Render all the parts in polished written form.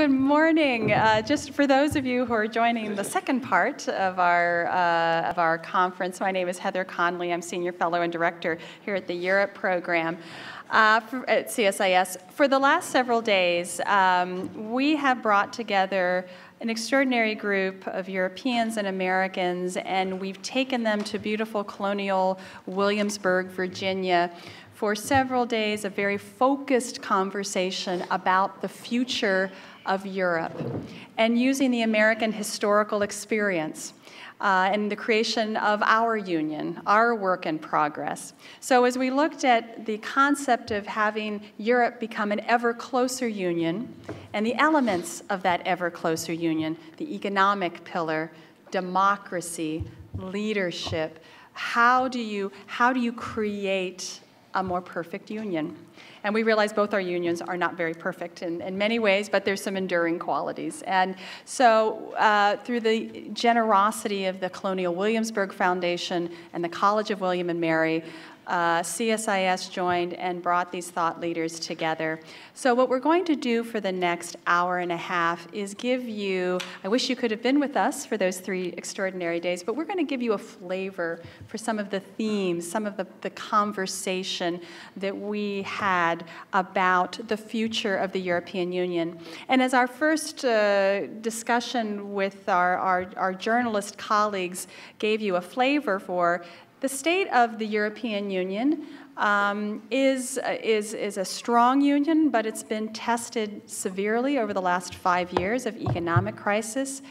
Good morning. Just for those of you who are joining the second part of our conference, my name is Heather Conley. I'm Senior Fellow and Director here at the Europe Program at CSIS. For the last several days, we have brought together an extraordinary group of Europeans and Americans, and we've taken them to beautiful colonial Williamsburg, Virginia, for several days of very focused conversation about the future of Europe and using the American historical experience and the creation of our union, our work in progress. So as we looked at the concept of having Europe become an ever closer union and the elements of that ever closer union, the economic pillar, democracy, leadership, how do you create a more perfect union? And we realize both our unions are not very perfect in many ways, but there's some enduring qualities. And so through the generosity of the Colonial Williamsburg Foundation and the College of William and Mary, CSIS joined and brought these thought leaders together. So what we're going to do for the next hour and a half is give you, I wish you could have been with us for those three extraordinary days, but we're going to give you a flavor for some of the themes, some of the conversation that we had about the future of the European Union. And as our first discussion with our journalist colleagues gave you a flavor for, the state of the European Union is a strong union, but it's been tested severely over the last 5 years of economic crisis.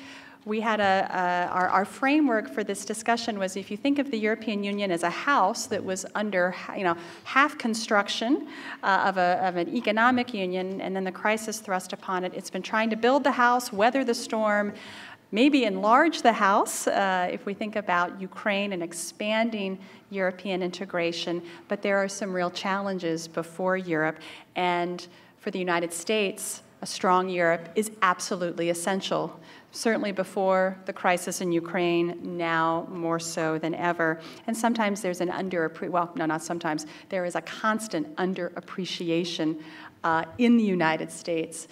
We had our framework for this discussion was, if you think of the European Union as a house that was under, you know, half construction of an economic union, and then the crisis thrust upon it. It's been trying to build the house, weather the storm, maybe enlarge the house if we think about Ukraine and expanding European integration, but there are some real challenges before Europe. And for the United States, a strong Europe is absolutely essential, certainly before the crisis in Ukraine, now more so than ever. And sometimes there's an well, no, not sometimes, there is a constant underappreciation in the United States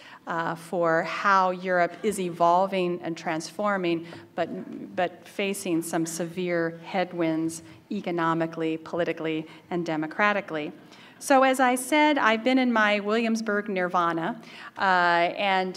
for how Europe is evolving and transforming, but facing some severe headwinds economically, politically, and democratically. So as I said, I've been in my Williamsburg nirvana, and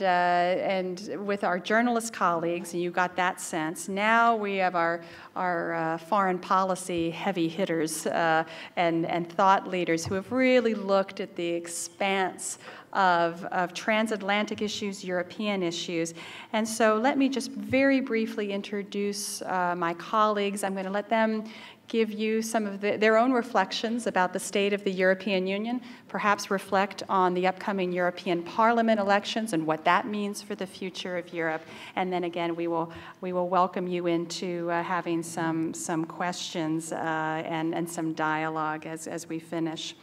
with our journalist colleagues, and you got that sense. Now we have our foreign policy heavy hitters and thought leaders who have really looked at the expanse of transatlantic issues, European issues. And so let me just very briefly introduce my colleagues. I'm going to let them give you some of their own reflections about the state of the European Union, perhaps reflect on the upcoming European Parliament elections and what that means for the future of Europe. And then again, we will welcome you into having some questions and some dialogue as we finish.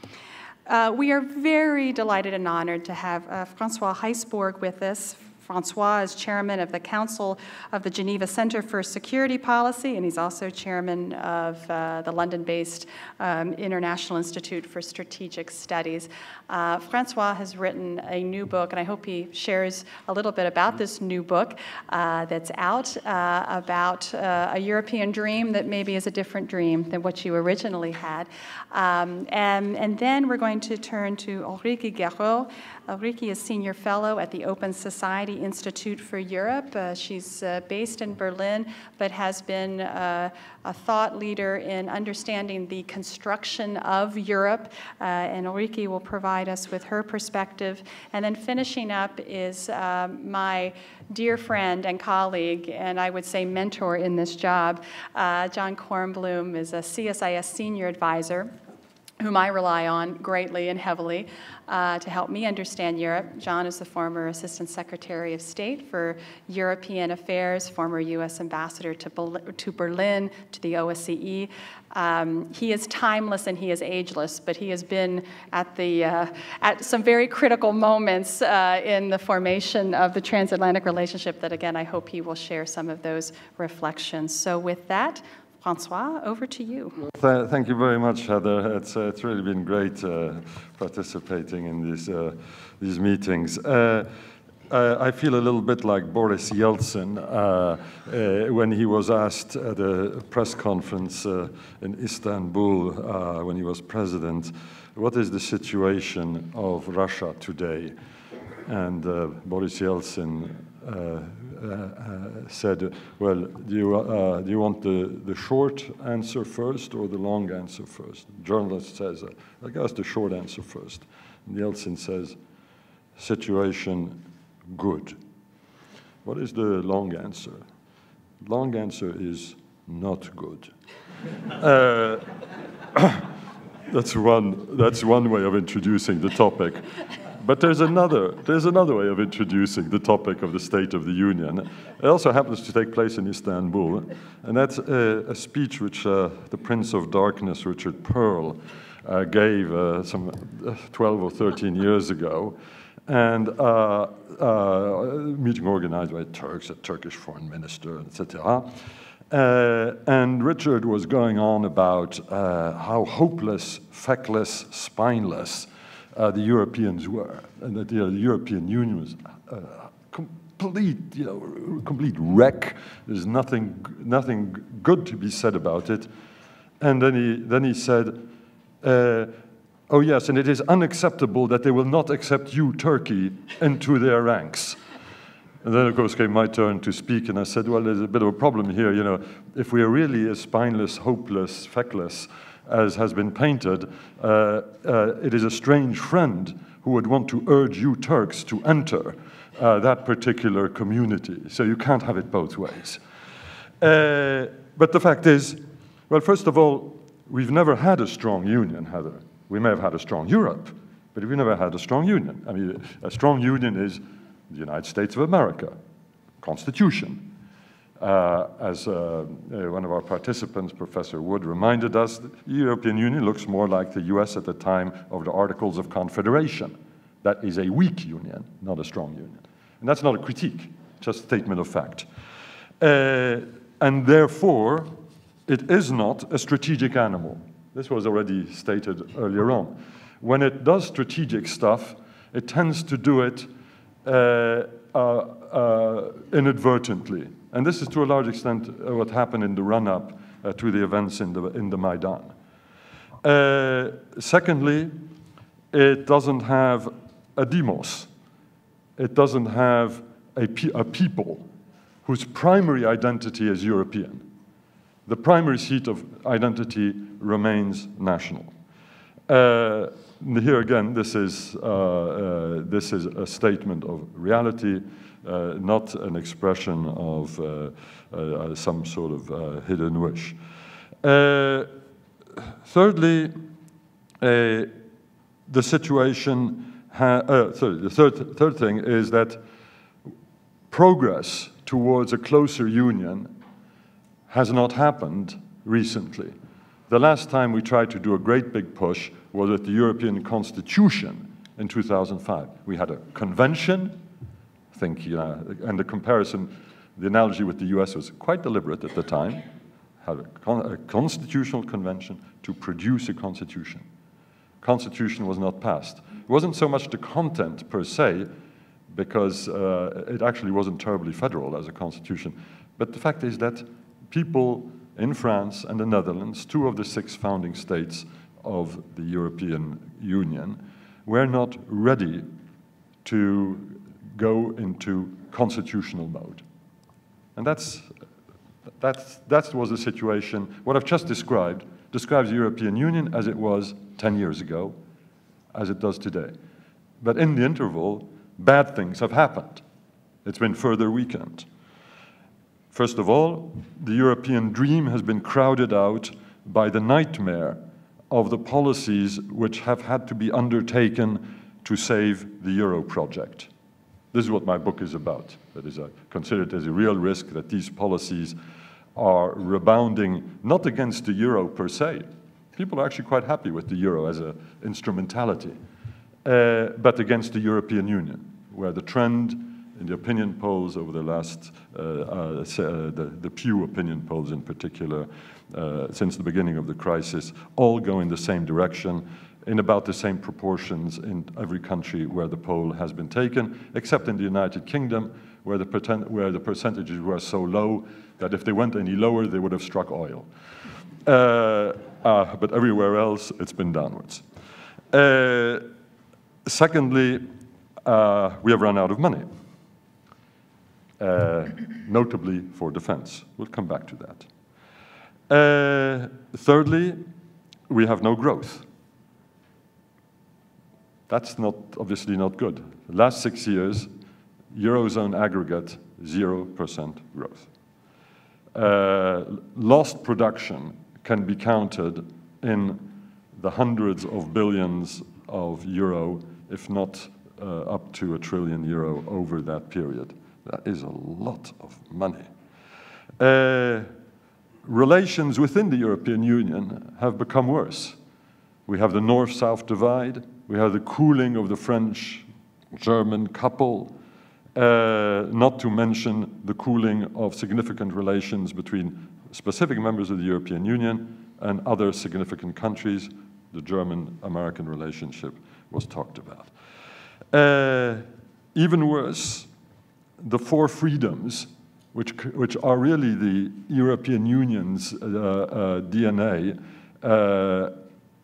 We are very delighted and honored to have Francois Heisbourg with us. Francois is chairman of the Council of the Geneva Center for Security Policy, and he's also chairman of the London-based International Institute for Strategic Studies. Francois has written a new book, and I hope he shares a little bit about this new book that's out, about a European dream that maybe is a different dream than what you originally had. And then we're going to turn to Ulrike Guérot. Ulrike is senior fellow at the Open Society Institute for Europe. She's based in Berlin, but has been a thought leader in understanding the construction of Europe, and Ulrike will provide us with her perspective. And then finishing up is my dear friend and colleague, and I would say mentor in this job. John Kornblum is a CSIS senior advisor, whom I rely on greatly and heavily to help me understand Europe. John is the former Assistant Secretary of State for European Affairs, former U.S. Ambassador to Berlin, to the OSCE. He is timeless and he is ageless, but he has been at some very critical moments in the formation of the transatlantic relationship that, again, I hope he will share some of those reflections. So with that, Francois, over to you. Thank you very much, Heather. It's really been great participating in these meetings. I feel a little bit like Boris Yeltsin when he was asked at a press conference in Istanbul when he was president, what is the situation of Russia today? And Boris Yeltsin said, well, do you want the short answer first or the long answer first? The journalist says, I guess the short answer first. And Yeltsin says, situation good. What is the long answer? Long answer is not good. That's one way of introducing the topic. But there's another way of introducing the topic of the State of the Union. It also happens to take place in Istanbul, and that's a speech which the Prince of Darkness, Richard Perle, gave some 12 or 13 years ago, and meeting organized by Turks, a Turkish foreign minister, etc. And Richard was going on about how hopeless, feckless, spineless the Europeans were, and that the European Union was complete wreck. There's nothing good to be said about it. And then he said, oh yes, and it is unacceptable that they will not accept you, Turkey, into their ranks. And then, of course, came my turn to speak, and I said, well, there's a bit of a problem here, you know. If we are really as spineless, hopeless, feckless as has been painted, it is a strange friend who would want to urge you Turks to enter that particular community. So you can't have it both ways. But the fact is, well, first of all, we've never had a strong union, Heather. We may have had a strong Europe, but we've never had a strong union. I mean, a strong union is the United States of America, Constitution. As one of our participants, Professor Wood, reminded us, the European Union looks more like the US at the time of the Articles of Confederation. That is a weak union, not a strong union. And that's not a critique, just a statement of fact. And therefore, it is not a strategic animal. This was already stated earlier on. When it does strategic stuff, it tends to do it inadvertently. And this is to a large extent what happened in the run-up to the events in the Maidan. Secondly, it doesn't have a demos. It doesn't have a people whose primary identity is European. The primary seat of identity remains national. Here again, this is a statement of reality, not an expression of some sort of hidden wish. Thirdly, the situation. The third thing is that progress towards a closer union has not happened recently. The last time we tried to do a great big push was at the European Constitution in 2005. We had a convention, I think, and the comparison, the analogy with the US was quite deliberate at the time, had a constitutional convention to produce a constitution. Constitution was not passed. It wasn't so much the content per se, because it actually wasn't terribly federal as a constitution, but the fact is that people in France and the Netherlands, two of the 6 founding states of the European Union, were not ready to go into constitutional mode. And that was the situation. What I've just described describes the European Union as it was 10 years ago, as it does today. But in the interval, bad things have happened. It's been further weakened. First of all, the European dream has been crowded out by the nightmare of the policies which have had to be undertaken to save the euro project. This is what my book is about. That is, I consider it as a real risk that these policies are rebounding not against the euro per se. People are actually quite happy with the euro as an instrumentality, but against the European Union, where the trend in the opinion polls over the last, the Pew opinion polls in particular, since the beginning of the crisis, all go in the same direction. in about the same proportions in every country where the poll has been taken, except in the United Kingdom, where the percentages were so low that if they went any lower, they would have struck oil. But everywhere else, it's been downwards. Secondly, we have run out of money, notably for defense. We'll come back to that. Thirdly, we have no growth. That's not, obviously not good. The last 6 years, Eurozone aggregate, 0% growth. Lost production can be counted in the hundreds of billions of euro, if not up to €1 trillion over that period. That is a lot of money. Relations within the European Union have become worse. We have the North-South divide. We have the cooling of the French-German couple, not to mention the cooling of significant relations between specific members of the European Union and other significant countries. The German-American relationship was talked about. Even worse, the four freedoms, which are really the European Union's DNA,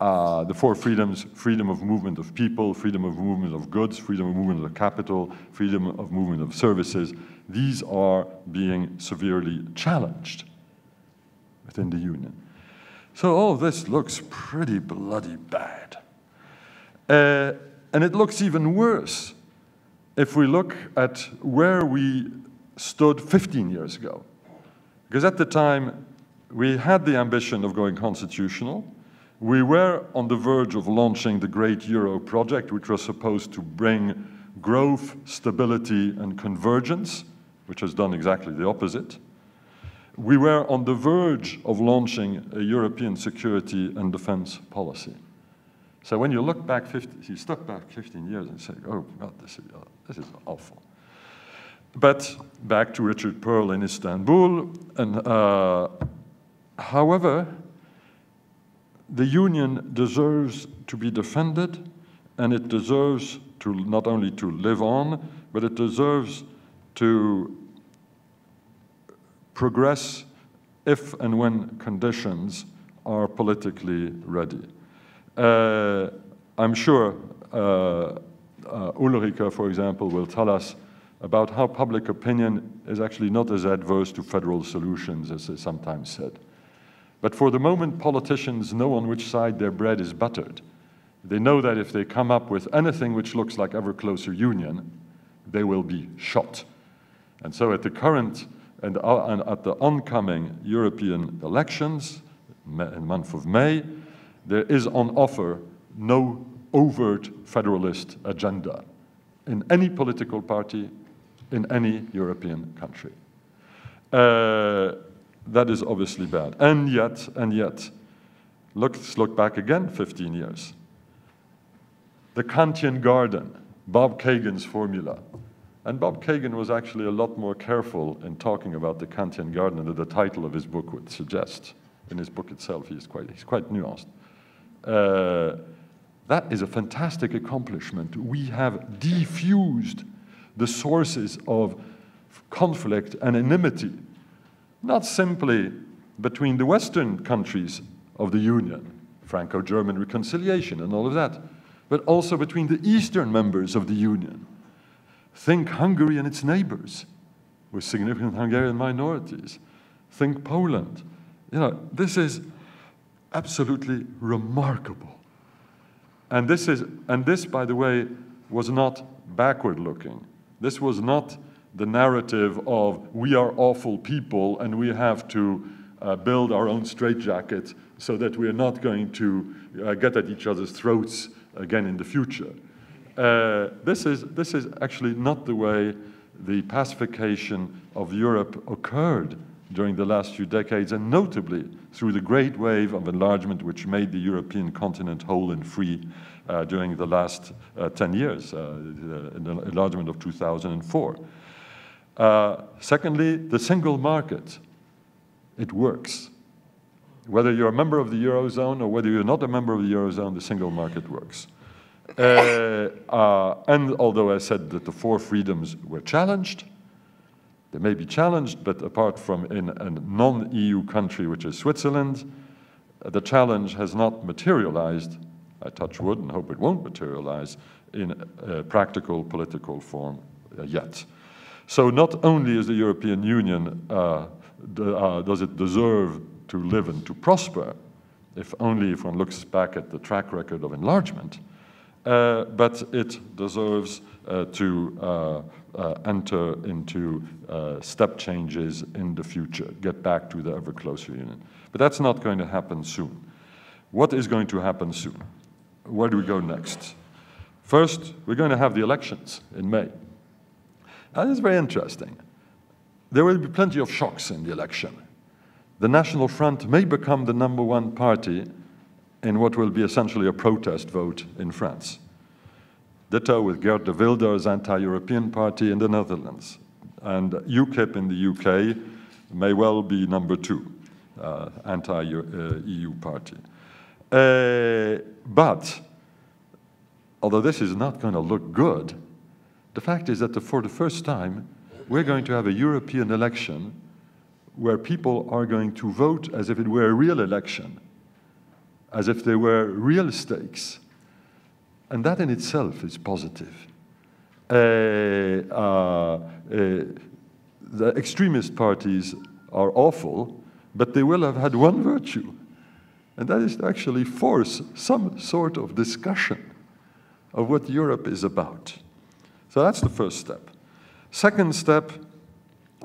the four freedoms: freedom of movement of people, freedom of movement of goods, freedom of movement of capital, freedom of movement of services. These are being severely challenged within the Union. So all this looks pretty bloody bad. And it looks even worse if we look at where we stood 15 years ago. Because at the time, we had the ambition of going constitutional. We were on the verge of launching the Great Euro Project, which was supposed to bring growth, stability, and convergence, which has done exactly the opposite. We were on the verge of launching a European security and defense policy. So when you look back, you step back 15 years and say, oh, God, this is awful. But back to Richard Perle in Istanbul, and however, the Union deserves to be defended, and it deserves to not only to live on, but it deserves to progress if and when conditions are politically ready. I'm sure Ulrike, for example, will tell us about how public opinion is actually not as adverse to federal solutions as is sometimes said. But for the moment, politicians know on which side their bread is buttered. They know that if they come up with anything which looks like ever closer union, they will be shot. And so at the current and at the oncoming European elections in the month of May, there is on offer no overt federalist agenda in any political party, in any European country. That is obviously bad. And yet, let's look back again 15 years. The Kantian Garden, Bob Kagan's formula. And Bob Kagan was actually a lot more careful in talking about the Kantian Garden than the title of his book would suggest. In his book itself, he's quite nuanced. That is a fantastic accomplishment. We have defused the sources of conflict and enmity, not simply between the Western countries of the Union, Franco-German reconciliation and all of that, but also between the Eastern members of the Union. Think Hungary and its neighbors, with significant Hungarian minorities. Think Poland. You know, this is absolutely remarkable. And this, by the way, was not backward-looking. This was not the narrative of we are awful people and we have to build our own straitjacket so that we're not going to get at each other's throats again in the future. This is actually not the way the pacification of Europe occurred during the last few decades, and notably through the great wave of enlargement which made the European continent whole and free during the last 10 years, the enlargement of 2004. Secondly, the single market, it works. Whether you're a member of the Eurozone or whether you're not a member of the Eurozone, the single market works. And although I said that the four freedoms were challenged, they may be challenged, but apart from in a non-EU country, which is Switzerland, the challenge has not materialized, I touch wood and hope it won't materialize, in a practical political form yet. So not only is the European Union, does it deserve to live and to prosper, if only if one looks back at the track record of enlargement, but it deserves to enter into step changes in the future, get back to the ever closer union. But that's not going to happen soon. What is going to happen soon? Where do we go next? First, we're going to have the elections in May. And it's very interesting. There will be plenty of shocks in the election. The National Front may become the #1 party in what will be essentially a protest vote in France. Ditto with Geert Wilders' anti-European party in the Netherlands. And UKIP in the UK may well be #2, anti-EU party. But although this is not going to look good, the fact is that for the first time, we're going to have a European election where people are going to vote as if it were a real election, as if there were real stakes. And that in itself is positive. The extremist parties are awful, but they will have had one virtue, and that is to actually force some sort of discussion of what Europe is about. So that's the first step. Second step,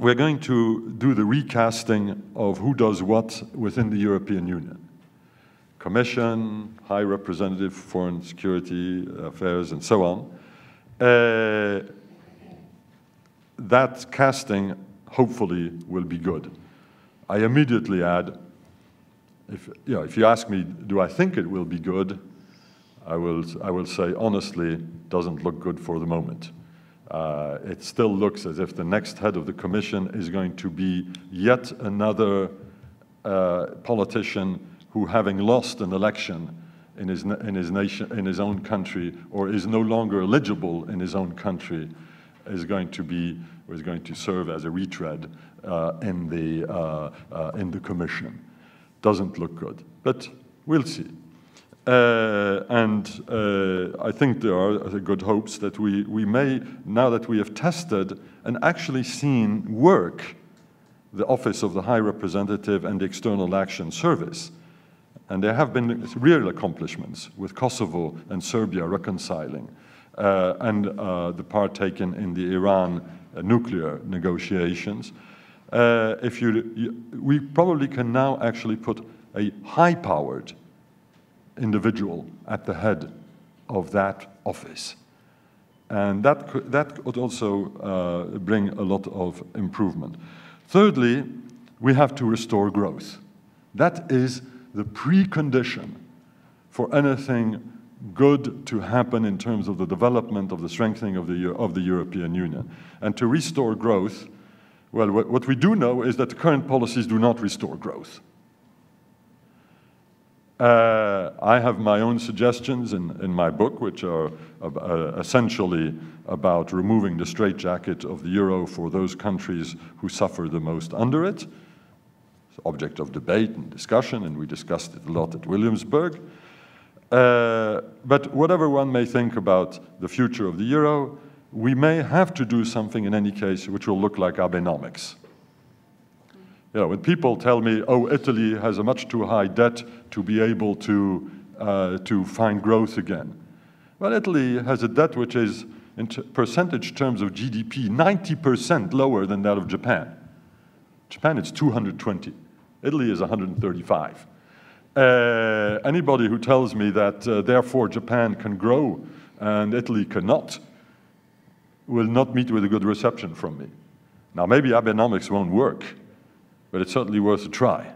we're going to do the recasting of who does what within the European Union. Commission, High Representative for Foreign Security Affairs, and so on. That casting, hopefully, will be good. I immediately add, if you ask me, do I think it will be good, I will say, honestly, doesn't look good for the moment. It still looks as if the next head of the Commission is going to be yet another politician who, having lost an election in his own country, or is no longer eligible in his own country, is going to serve as a retread in the Commission. Doesn't look good, but we'll see. I think there are good hopes that we may, now that we have tested and actually seen work, the Office of the High Representative and the External Action Service, and there have been real accomplishments with Kosovo and Serbia reconciling, and the part taken in the Iran nuclear negotiations. We probably can now actually put a high-powered individual at the head of that office. And that could also bring a lot of improvement. Thirdly, we have to restore growth. That is the precondition for anything good to happen in terms of the development of the strengthening of the European Union. And to restore growth, well, what we do know is that the current policies do not restore growth. I have my own suggestions in my book, which are essentially about removing the straitjacket of the euro for those countries who suffer the most under it. It's object of debate and discussion, and we discussed it a lot at Williamsburg. But whatever one may think about the future of the euro, we may have to do something in any case which will look like Abenomics. You know, when people tell me, oh, Italy has a much too high debt to be able to find growth again. Well, Italy has a debt which is, in percentage terms of GDP, 90% lower than that of Japan. Japan is 220. Italy is 135. Anybody who tells me that, therefore, Japan can grow and Italy cannot, will not meet with a good reception from me. Now, maybe Abenomics won't work, but it's certainly worth a try.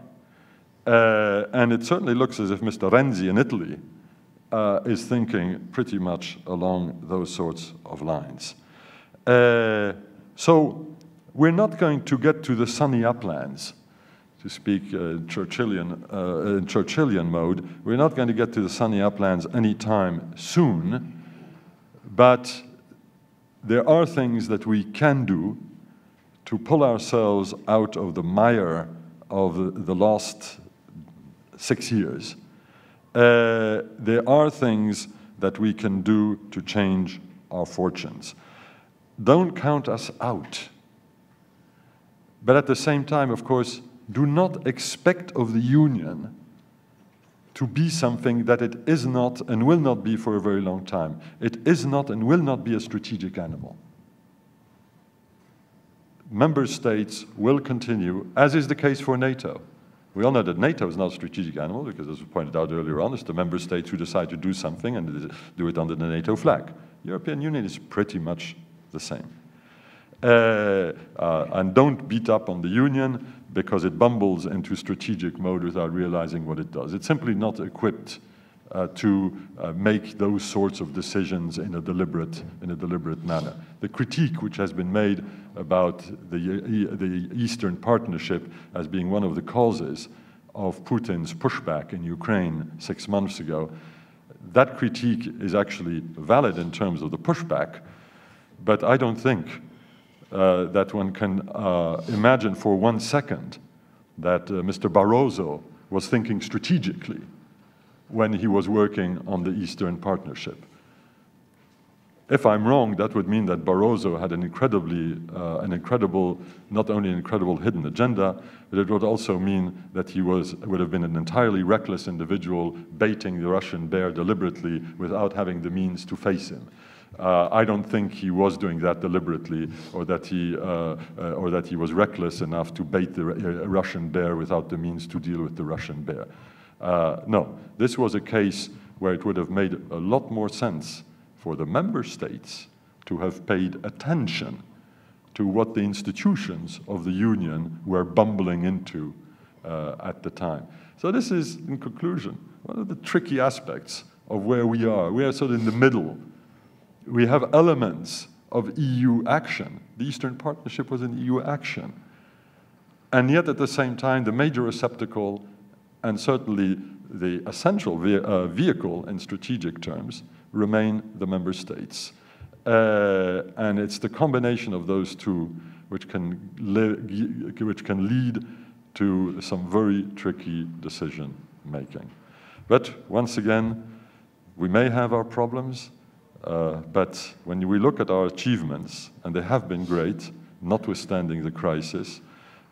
And it certainly looks as if Mr. Renzi in Italy is thinking pretty much along those sorts of lines. So we're not going to get to the sunny uplands, to speak in Churchillian mode, we're not going to get to the sunny uplands anytime soon, but there are things that we can do to pull ourselves out of the mire of the last 6 years. There are things that we can do to change our fortunes. Don't count us out. But at the same time, of course, do not expect of the Union to be something that it is not and will not be for a very long time. It is not and will not be a strategic animal. Member states will continue, as is the case for NATO. We all know that NATO is not a strategic animal because, as we pointed out earlier on, it's the member states who decide to do something and do it under the NATO flag. The European Union is pretty much the same. And don't beat up on the Union because it bumbles into strategic mode without realizing what it does. It's simply not equipped to make those sorts of decisions in a deliberate manner. The critique which has been made about the Eastern Partnership as being one of the causes of Putin's pushback in Ukraine 6 months ago, that critique is actually valid in terms of the pushback, but I don't think that one can imagine for 1 second that Mr. Barroso was thinking strategically when he was working on the Eastern Partnership. If I'm wrong, that would mean that Barroso had not only an incredible hidden agenda, but it would also mean that he would have been an entirely reckless individual baiting the Russian bear deliberately without having the means to face him. I don't think he was doing that deliberately, or that he was reckless enough to bait the Russian bear without the means to deal with the Russian bear. No, this was a case where it would have made a lot more sense for the member states to have paid attention to what the institutions of the Union were bumbling into at the time. So this is, in conclusion, one of the tricky aspects of where we are. We are sort of in the middle. We have elements of EU action. The Eastern Partnership was an EU action. And yet, at the same time, the major receptacle and certainly the essential vehicle in strategic terms remain the member states. And it's the combination of those two which can lead to some very tricky decision making. But once again, we may have our problems. But when we look at our achievements, and they have been great, notwithstanding the crisis,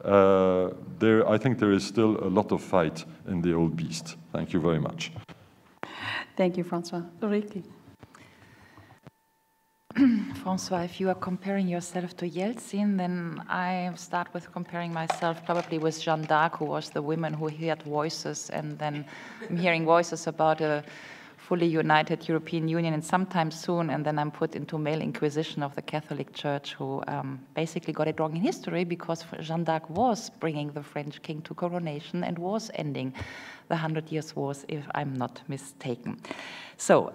I think there is still a lot of fight in the old beast. Thank you very much. Thank you, Francois. Ulrike. Francois, if you are comparing yourself to Yeltsin, then I start with comparing myself probably with Jeanne d'Arc, who was the woman who heard voices, and then I'm hearing voices about a fully united European Union and sometime soon, and then I'm put into male inquisition of the Catholic Church, who basically got it wrong in history because Jeanne d'Arc was bringing the French king to coronation and was ending the 100 Years' Wars, if I'm not mistaken. So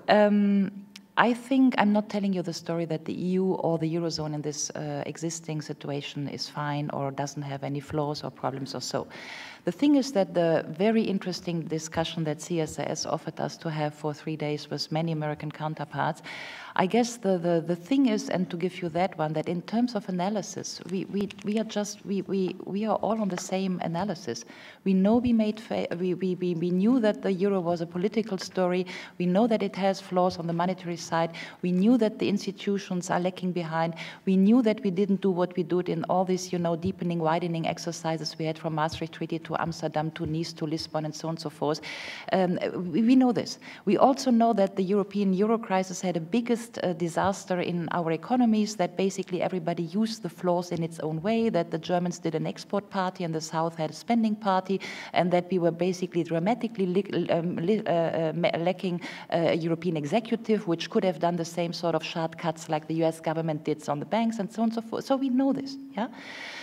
I think I'm not telling you the story that the EU or the Eurozone in this existing situation is fine or doesn't have any flaws or problems or so. The thing is that the very interesting discussion that CSIS offered us to have for 3 days with many American counterparts, I guess the thing is, and to give you that one, that in terms of analysis, we are all on the same analysis. We know we knew that the euro was a political story. We know that it has flaws on the monetary side. We knew that the institutions are lacking behind. We knew that we didn't do what we did in all these, you know, deepening, widening exercises we had from Maastricht Treaty to Amsterdam, to Nice, to Lisbon, and so on and so forth. We know this. We also know that the European euro crisis had a biggest disaster in our economies, that basically everybody used the flaws in its own way, that the Germans did an export party and the South had a spending party, and that we were basically dramatically lacking a European executive, which could could have done the same sort of shortcuts like the US government did on the banks and so on and so forth. So we know this, yeah?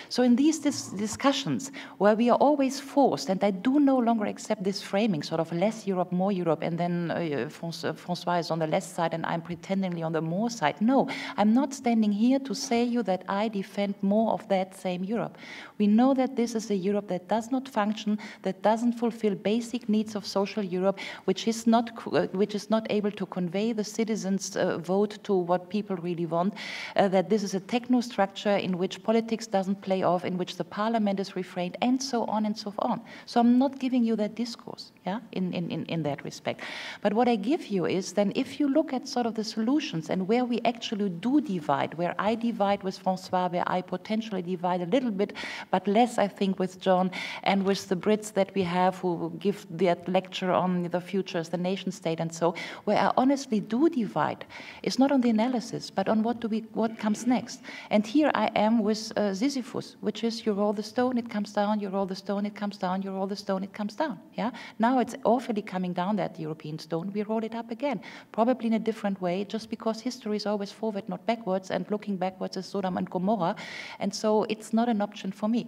So in these discussions where we are always forced, and I do no longer accept this framing, sort of less Europe, more Europe, and then Francois is on the less side and I'm pretendingly on the more side. No, I'm not standing here to say you that I defend more of that same Europe. We know that this is a Europe that does not function, that doesn't fulfill basic needs of social Europe, which is not able to convey the citizens' vote to what people really want, that this is a techno structure in which politics doesn't play off, in which the parliament is refrained, and so on and so on. So I'm not giving you that discourse, yeah, in that respect. But what I give you is then if you look at sort of the solutions and where we actually do divide, where I divide with Francois, where I potentially divide a little bit, but less, I think, with John and with the Brits that we have who give that lecture on the future as the nation state and so, where I honestly do divide, it's not on the analysis, but on what comes next. And here I am with Sisyphus, which is you roll the stone, it comes down, you roll the stone, it comes down, you roll the stone, it comes down. Yeah? Now it's awfully coming down, that European stone, we roll it up again, probably in a different way, just because history is always forward, not backwards, and looking backwards is Sodom and Gomorrah, and so it's not an option for me.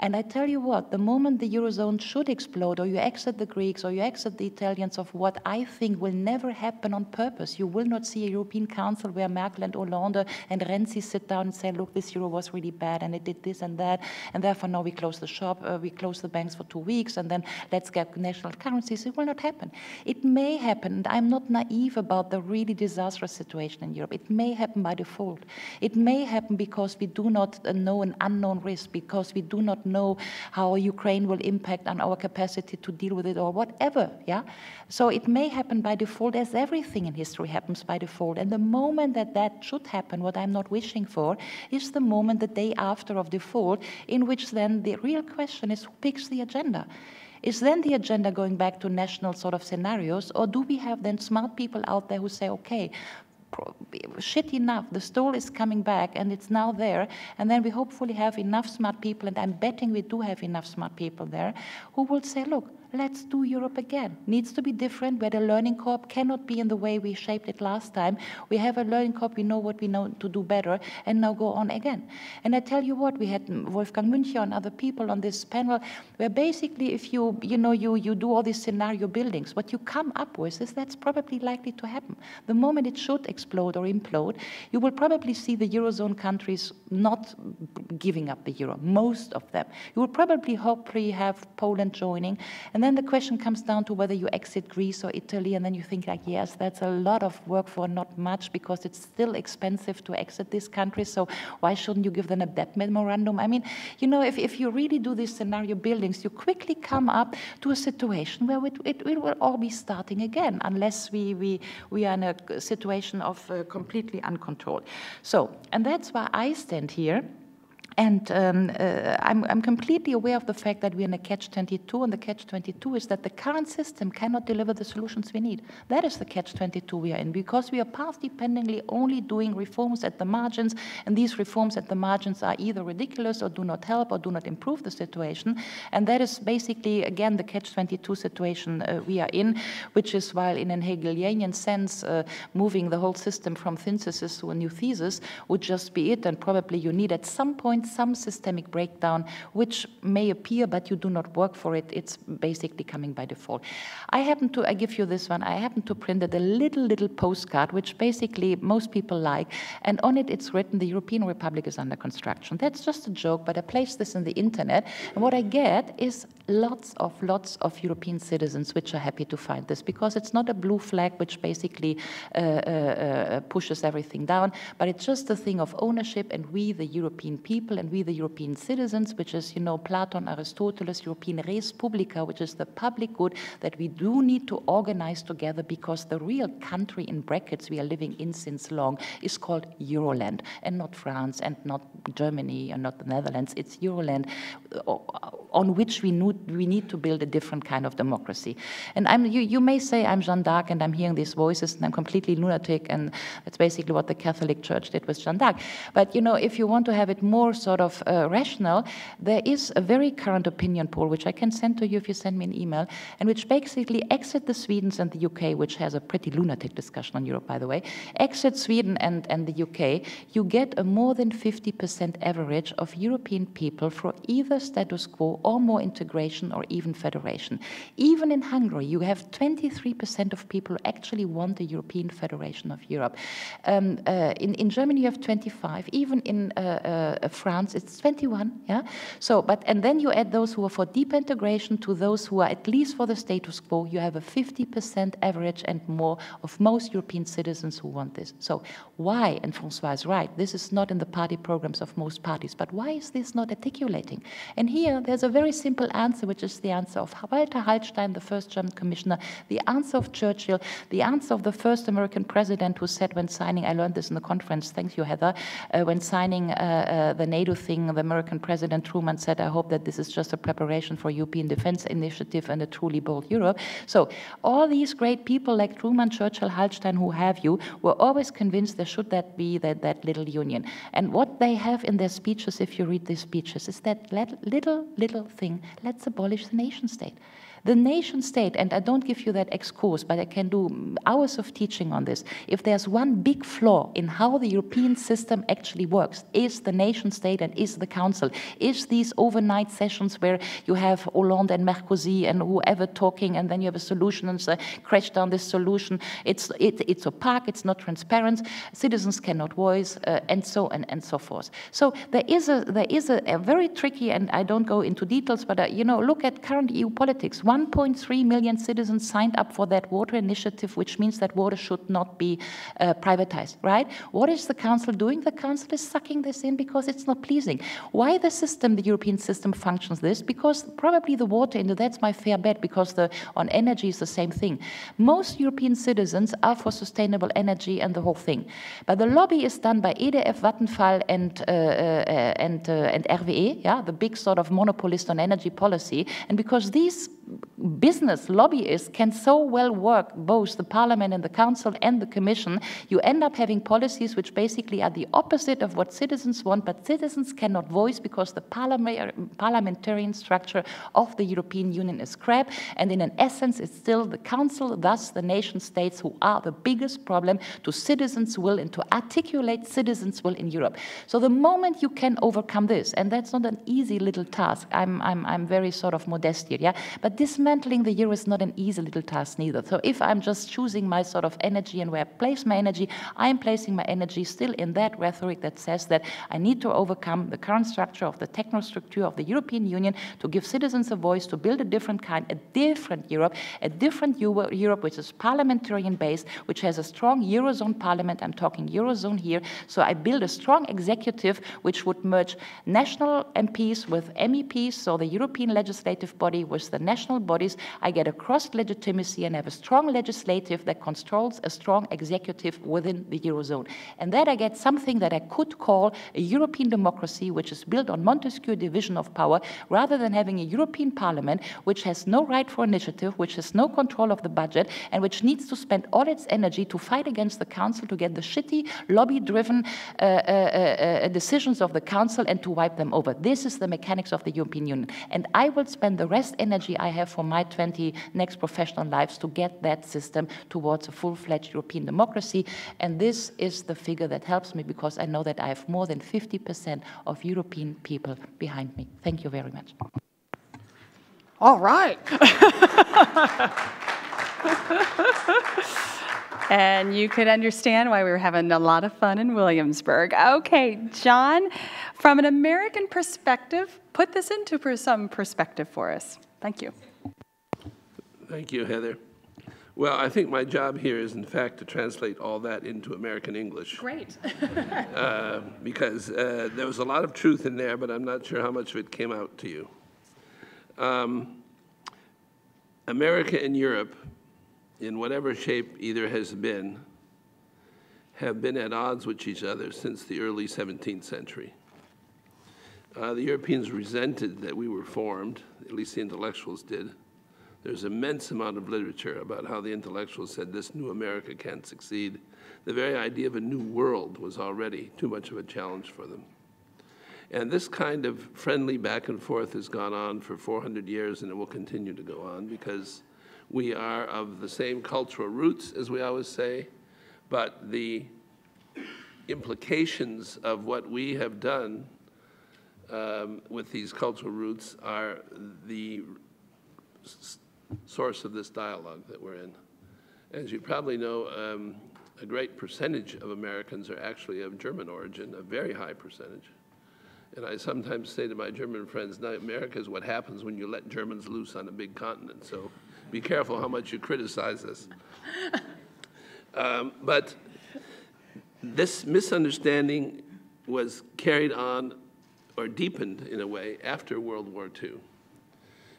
And I tell you what, the moment the Eurozone should explode, or you exit the Greeks, or you exit the Italians, of what I think will never happen on purpose, you will not see a European Council where Merkel and Hollande and Renzi sit down and say, look, this euro was really bad, and it did this and that, and therefore now we close the shop, we close the banks for 2 weeks, and then let's get national currencies. It will not happen. It may happen, and I'm not naive about the really disastrous situation in Europe. It may happen by default. It may happen because we do not know an unknown risk, because we do not know how Ukraine will impact on our capacity to deal with it or whatever, yeah? So it may happen by default, as everything in history happens by default. And the moment that that should happen, what I'm not wishing for, is the moment, the day after of default, in which then the real question is who picks the agenda. Is then the agenda going back to national sort of scenarios, or do we have then smart people out there who say, okay, shit enough, the stole is coming back and it's now there, and then we hopefully have enough smart people, and I'm betting we do have enough smart people there, who will say, look, let's do Europe again. Needs to be different, where the learning curve cannot be in the way we shaped it last time. We have a learning curve, we know what we know to do better, and now go on again. And I tell you what, we had Wolfgang Müncher and other people on this panel, where basically if you do all these scenario buildings, what you come up with is that's probably likely to happen. The moment it should explode or implode, you will probably see the Eurozone countries not giving up the Euro, most of them. You will probably hopefully have Poland joining, and then the question comes down to whether you exit Greece or Italy, and then you think like, yes, that's a lot of work for not much, because it's still expensive to exit these countries, so why shouldn't you give them a debt memorandum? I mean, you know, if you really do these scenario buildings, you quickly come up to a situation where it will all be starting again, unless we are in a situation of completely uncontrolled. So, and that's why I stand here. And I'm completely aware of the fact that we're in a catch-22, and the catch-22 is that the current system cannot deliver the solutions we need. That is the catch-22 we are in, because we are path-dependently only doing reforms at the margins, and these reforms at the margins are either ridiculous or do not help or do not improve the situation. And that is basically, again, the catch-22 situation we are in, which is, while in an Hegelianian sense, moving the whole system from synthesis to a new thesis would just be it, and probably you need at some point some systemic breakdown, which may appear, but you do not work for it. It's basically coming by default. I give you this one. I happen to print it, a little postcard, which basically most people like, and on it it's written, the European Republic is under construction. That's just a joke, but I placed this in the internet, and what I get is lots of European citizens which are happy to find this, because it's not a blue flag which basically pushes everything down, but it's just a thing of ownership, and we, the European people, and we, the European citizens, which is, you know, Platon, Aristoteles, European res publica, which is the public good that we do need to organize together, because the real country, in brackets, we are living in since long is called Euroland, and not France, and not Germany, and not the Netherlands. It's Euroland, on which we need to build a different kind of democracy. And you may say I'm Jeanne d'Arc and I'm hearing these voices and I'm completely lunatic, and that's basically what the Catholic Church did with Jeanne d'Arc. But, you know, if you want to have it more sort of rationale, there is a very current opinion poll, which I can send to you if you send me an email, and which basically exit the Swedes and the UK, which has a pretty lunatic discussion on Europe, by the way, exit Sweden and the UK, you get a more than 50% average of European people for either status quo or more integration or even federation. Even in Hungary, you have 23% of people who actually want the European Federation of Europe. In Germany, you have 25. Even in France, it's 21. Yeah. So, but and then you add those who are for deep integration to those who are at least for the status quo. You have a 50% average and more of most European citizens who want this. So, why? And Francois is right. This is not in the party programs of most parties. But why is this not articulating? And here, there's a very simple answer, which is the answer of Walter Hallstein, the first German commissioner, the answer of Churchill, the answer of the first American president who said when signing, I learned this in the conference, thank you, Heather, when signing the NATO thing, the American president Truman said, I hope that this is just a preparation for European defense initiative and a truly bold Europe. So all these great people like Truman, Churchill, Hallstein, who have you, were always convinced there should that be that little union. And what they have in their speeches, if you read these speeches, is that little thing, let's abolish the nation state. The nation state, and I don't give you that excuse, but I can do hours of teaching on this. If there's one big flaw in how the European system actually works, is the nation state and is the council, is these overnight sessions where you have Hollande and Merkozy and whoever talking, and then you have a solution and crash down this solution. It's opaque, it's not transparent, citizens cannot voice, and so forth. So there is a very tricky, and I don't go into details, but you know, look at current EU politics. 1.3 million citizens signed up for that water initiative, which means that water should not be privatized, right? What is the council doing? The council is sucking this in because it's not pleasing. Why the system, the European system functions this? Because probably the water, and that's my fair bet, because on energy is the same thing. Most European citizens are for sustainable energy and the whole thing. But the lobby is done by EDF, Vattenfall and RWE, yeah, the big sort of monopolist on energy policy. And because these business lobbyists can so well work both the parliament and the council and the commission, you end up having policies which basically are the opposite of what citizens want, but citizens cannot voice because the parliamentarian structure of the European Union is crap, and in an essence it's still the council, thus the nation states, who are the biggest problem to citizens' will and to articulate citizens' will in Europe. So the moment you can overcome this, and that's not an easy little task, I'm very sort of modest here, yeah? But dismantling the euro is not an easy little task neither. So if I'm just choosing my sort of energy and where I place my energy, I'm placing my energy still in that rhetoric that says that I need to overcome the current structure of the technostructure of the European Union to give citizens a voice, to build a different kind, a different Europe, which is parliamentarian based, which has a strong Eurozone parliament. I'm talking Eurozone here. So I build a strong executive which would merge national MPs with MEPs, so the European legislative body with the national bodies. I get a cross-legitimacy and have a strong legislative that controls a strong executive within the Eurozone. And that I get something that I could call a European democracy, which is built on Montesquieu's division of power, rather than having a European parliament which has no right for initiative, which has no control of the budget, and which needs to spend all its energy to fight against the council, to get the shitty, lobby-driven decisions of the council and to wipe them over. This is the mechanics of the European Union. And I will spend the rest energy I have for my 20 next professional lives to get that system towards a full-fledged European democracy. And this is the figure that helps me because I know that I have more than 50% of European people behind me. Thank you very much. All right. And you could understand why we were having a lot of fun in Williamsburg. Okay, John, from an American perspective, put this into some perspective for us. Thank you. Thank you, Heather. Well, I think my job here is, in fact, to translate all that into American English. Great. Because there was a lot of truth in there, but I'm not sure how much of it came out to you. America and Europe, in whatever shape either has been, have been at odds with each other since the early 17th century. The Europeans resented that we were formed, at least the intellectuals did. There's an immense amount of literature about how the intellectuals said this new America can't succeed. The very idea of a new world was already too much of a challenge for them. And this kind of friendly back and forth has gone on for 400 years, and it will continue to go on because we are of the same cultural roots, as we always say, but the implications of what we have done with these cultural roots are the source of this dialogue that we're in. As you probably know, a great percentage of Americans are actually of German origin, a very high percentage. And I sometimes say to my German friends, now America is what happens when you let Germans loose on a big continent, so be careful how much you criticize us. But this misunderstanding was carried on or deepened in a way after World War II.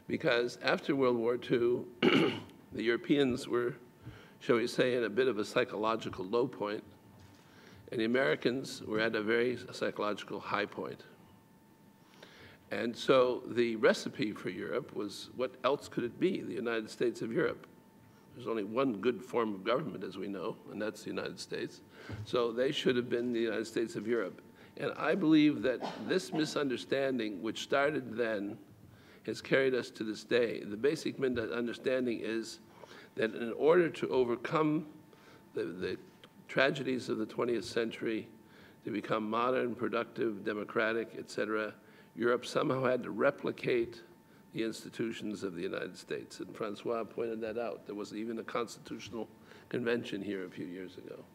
Because after World War II, the Europeans were, shall we say, in a bit of a psychological low point, and the Americans were at a very psychological high point. And so the recipe for Europe was, what else could it be? The United States of Europe. There's only one good form of government, as we know, and that's the United States. So they should have been the United States of Europe. And I believe that this misunderstanding, which started then, has carried us to this day. The basic understanding is that in order to overcome the tragedies of the 20th century, to become modern, productive, democratic, etc., Europe somehow had to replicate the institutions of the United States. And Francois pointed that out. There was even a constitutional convention here a few years ago.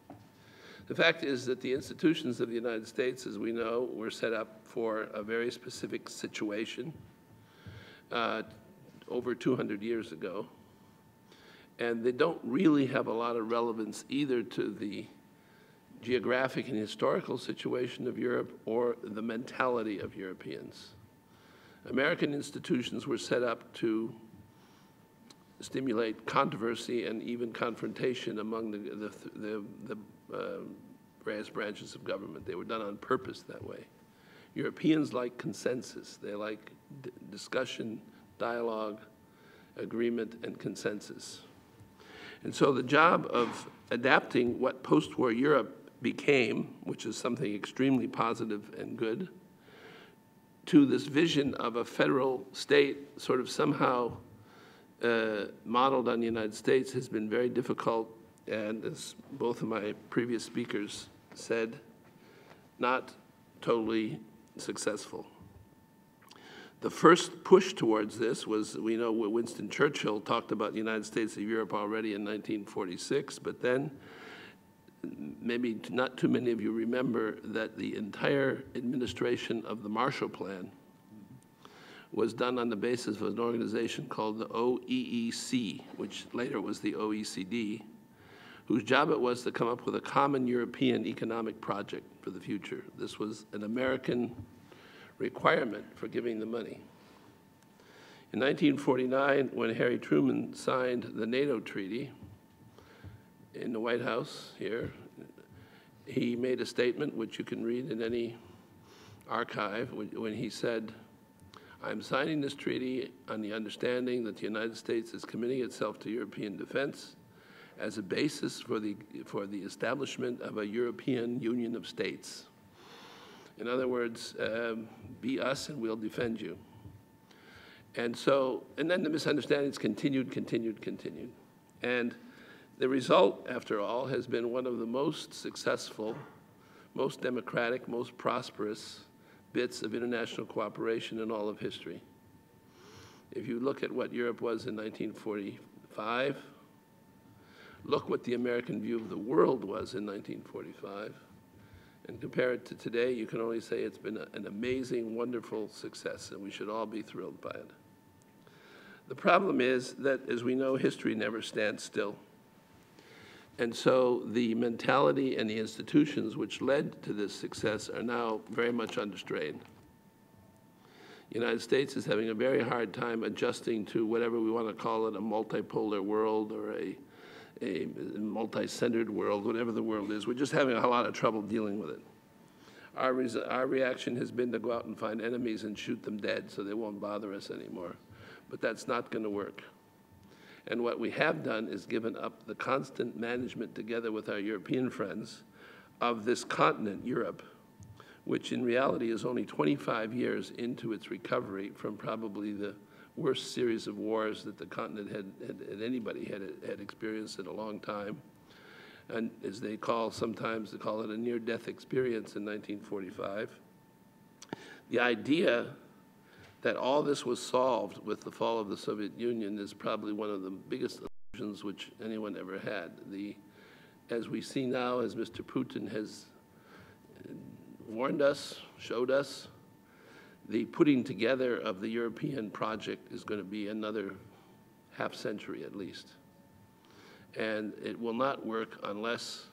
The fact is that the institutions of the United States, as we know, were set up for a very specific situation over 200 years ago. And they don't really have a lot of relevance either to the geographic and historical situation of Europe or the mentality of Europeans. American institutions were set up to stimulate controversy and even confrontation among the various branches of government. They were done on purpose that way. Europeans like consensus. They like discussion, dialogue, agreement, and consensus. And so the job of adapting what post-war Europe became, which is something extremely positive and good, to this vision of a federal state sort of somehow modeled on the United States has been very difficult, and as both of my previous speakers said, not totally successful. The first push towards this was, we know Winston Churchill talked about the United States of Europe already in 1946, but then maybe not too many of you remember that the entire administration of the Marshall Plan was done on the basis of an organization called the OEEC, which later was the OECD, whose job it was to come up with a common European economic project for the future. This was an American requirement for giving the money. In 1949, when Harry Truman signed the NATO treaty in the White House here, he made a statement which you can read in any archive when he said, "I'm signing this treaty on the understanding that the United States is committing itself to European defense as a basis for the establishment of a European Union of States." In other words, be us and we'll defend you. And so, and then the misunderstandings continued. And the result, after all, has been one of the most successful, most democratic, most prosperous bits of international cooperation in all of history. If you look at what Europe was in 1945, look what the American view of the world was in 1945, and compare it to today, you can only say it's been an amazing, wonderful success, and we should all be thrilled by it. The problem is that, as we know, history never stands still. And so the mentality and the institutions which led to this success are now very much under strain. The United States is having a very hard time adjusting to whatever we want to call it, a multipolar world or a multi-centered world, whatever the world is. We're just having a lot of trouble dealing with it. Our reaction has been to go out and find enemies and shoot them dead so they won't bother us anymore. But that's not going to work. And what we have done is given up the constant management together with our European friends of this continent, Europe, which in reality is only 25 years into its recovery from probably the worst series of wars that the continent had experienced in a long time. And as they call, sometimes they call it a near-death experience in 1945. The idea that all this was solved with the fall of the Soviet Union is probably one of the biggest illusions which anyone ever had. As we see now, as Mr. Putin has warned us, showed us, the putting together of the European project is going to be another half century at least. And it will not work unless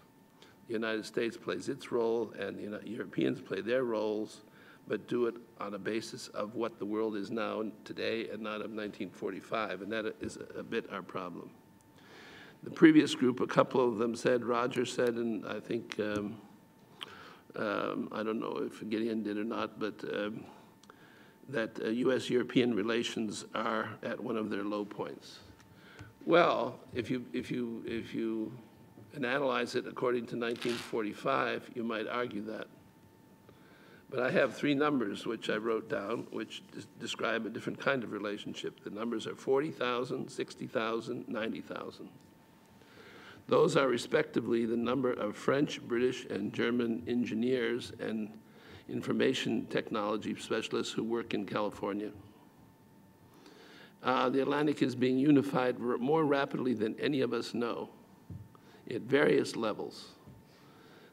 the United States plays its role and the Europeans play their roles, but do it on a basis of what the world is now today and not of 1945. And that is a bit our problem. The previous group, a couple of them said, Roger said, and I think, I don't know if Gideon did or not, but that US-European relations are at one of their low points. Well, if you analyze it according to 1945, you might argue that. But I have three numbers which I wrote down, which describe a different kind of relationship. The numbers are 40,000, 60,000, 90,000. Those are respectively the number of French, British, and German engineers and information technology specialists who work in California. The Atlantic is being unified more rapidly than any of us know at various levels.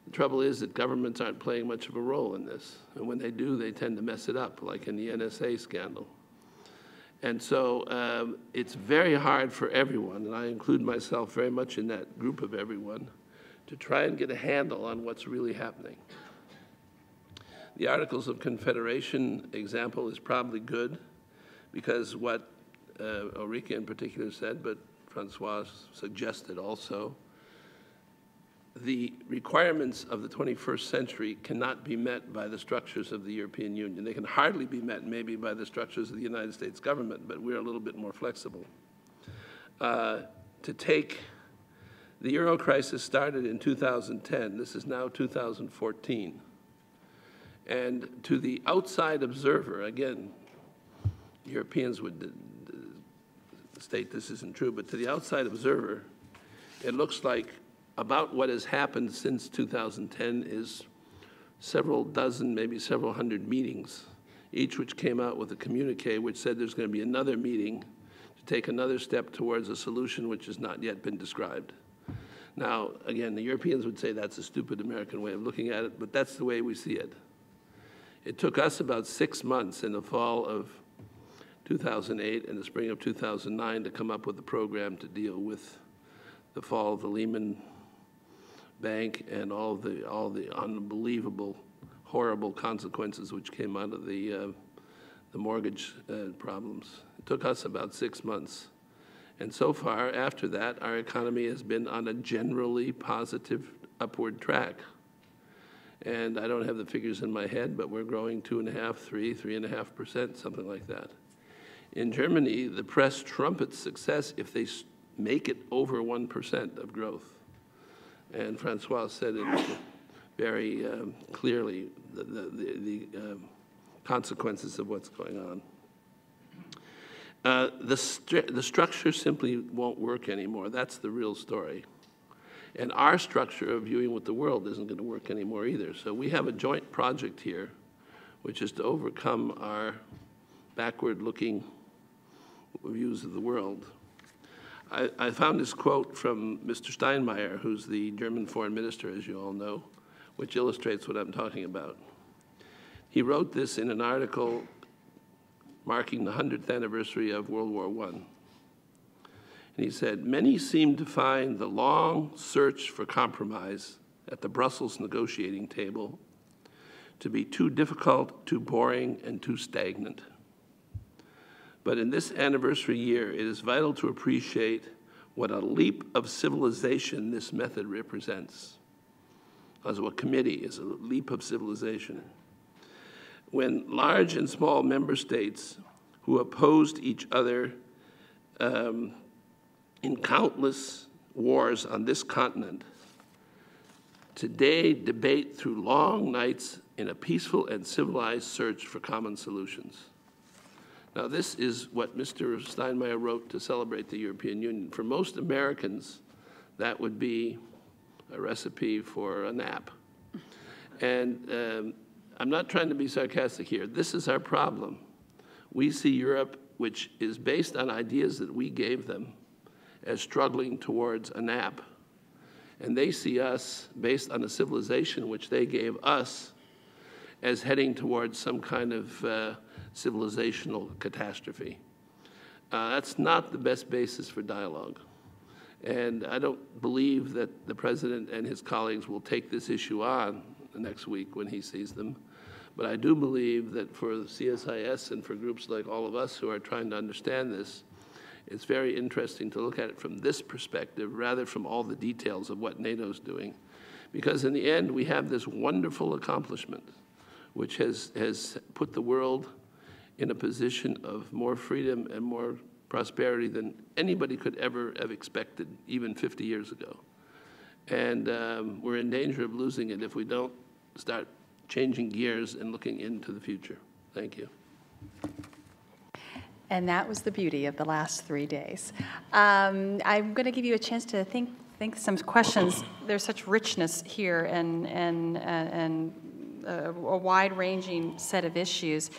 The trouble is that governments aren't playing much of a role in this. And when they do, they tend to mess it up, like in the NSA scandal. And so it's very hard for everyone, and I include myself very much in that group of everyone, to try and get a handle on what's really happening. The Articles of Confederation example is probably good, because what Ulrike in particular said, but Francois suggested also, the requirements of the 21st century cannot be met by the structures of the European Union. They can hardly be met maybe by the structures of the United States government, but we're a little bit more flexible. To take the Euro crisis started in 2010, this is now 2014, and to the outside observer, again, Europeans would state this isn't true, but to the outside observer, it looks like about what has happened since 2010 is several dozen, maybe several hundred meetings, each which came out with a communique which said there's going to be another meeting to take another step towards a solution which has not yet been described. Now, again, the Europeans would say that's a stupid American way of looking at it, but that's the way we see it. It took us about 6 months in the fall of 2008 and the spring of 2009 to come up with a program to deal with the fall of the Lehman Bank and all the unbelievable, horrible consequences which came out of the mortgage problems. It took us about 6 months. And so far after that, our economy has been on a generally positive upward track. And I don't have the figures in my head, but we're growing 2.5%, 3%, 3.5%, something like that. In Germany, the press trumpets success if they make it over 1% of growth. And Francois said it very clearly, the consequences of what's going on. The structure simply won't work anymore. That's the real story. And our structure of viewing with the world isn't going to work anymore either. So we have a joint project here, which is to overcome our backward-looking views of the world. I found this quote from Mr. Steinmeier, who's the German foreign minister, as you all know, which illustrates what I'm talking about. He wrote this in an article marking the 100th anniversary of World War I. And he said, many seem to find the long search for compromise at the Brussels negotiating table to be too difficult, too boring, and too stagnant. But in this anniversary year, it is vital to appreciate what a leap of civilization this method represents. As a committee is a leap of civilization. When large and small member states who opposed each other in countless wars on this continent, today debate through long nights in a peaceful and civilized search for common solutions. Now, this is what Mr. Steinmeier wrote to celebrate the European Union. For most Americans, that would be a recipe for a nap. And I'm not trying to be sarcastic here. This is our problem. We see Europe, which is based on ideas that we gave them, as struggling towards a nap. And they see us, based on a civilization which they gave us, as heading towards some kind of civilizational catastrophe. That's not the best basis for dialogue. And I don't believe that the president and his colleagues will take this issue on the next week when he sees them. But I do believe that for the CSIS and for groups like all of us who are trying to understand this, it's very interesting to look at it from this perspective rather from all the details of what NATO's doing. Because in the end, we have this wonderful accomplishment which has put the world in a position of more freedom and more prosperity than anybody could ever have expected, even 50 years ago. And we're in danger of losing it if we don't start changing gears and looking into the future. Thank you. And that was the beauty of the last 3 days. I'm going to give you a chance to think some questions. There's such richness here and a wide-ranging set of issues.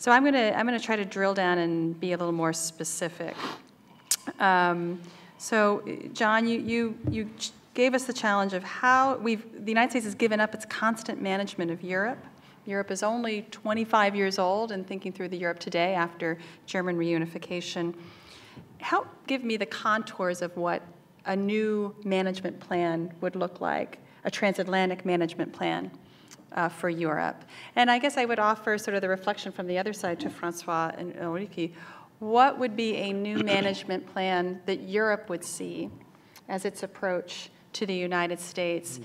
So I'm going to try to drill down and be a little more specific. So John, you gave us the challenge of how the United States has given up its constant management of Europe. Europe is only 25 years old, and thinking through the Europe today after German reunification, help give me the contours of what a new management plan would look like, a transatlantic management plan for Europe. And I guess I would offer sort of the reflection from the other side to Francois and Ulrike. What would be a new management plan that Europe would see as its approach to the United States?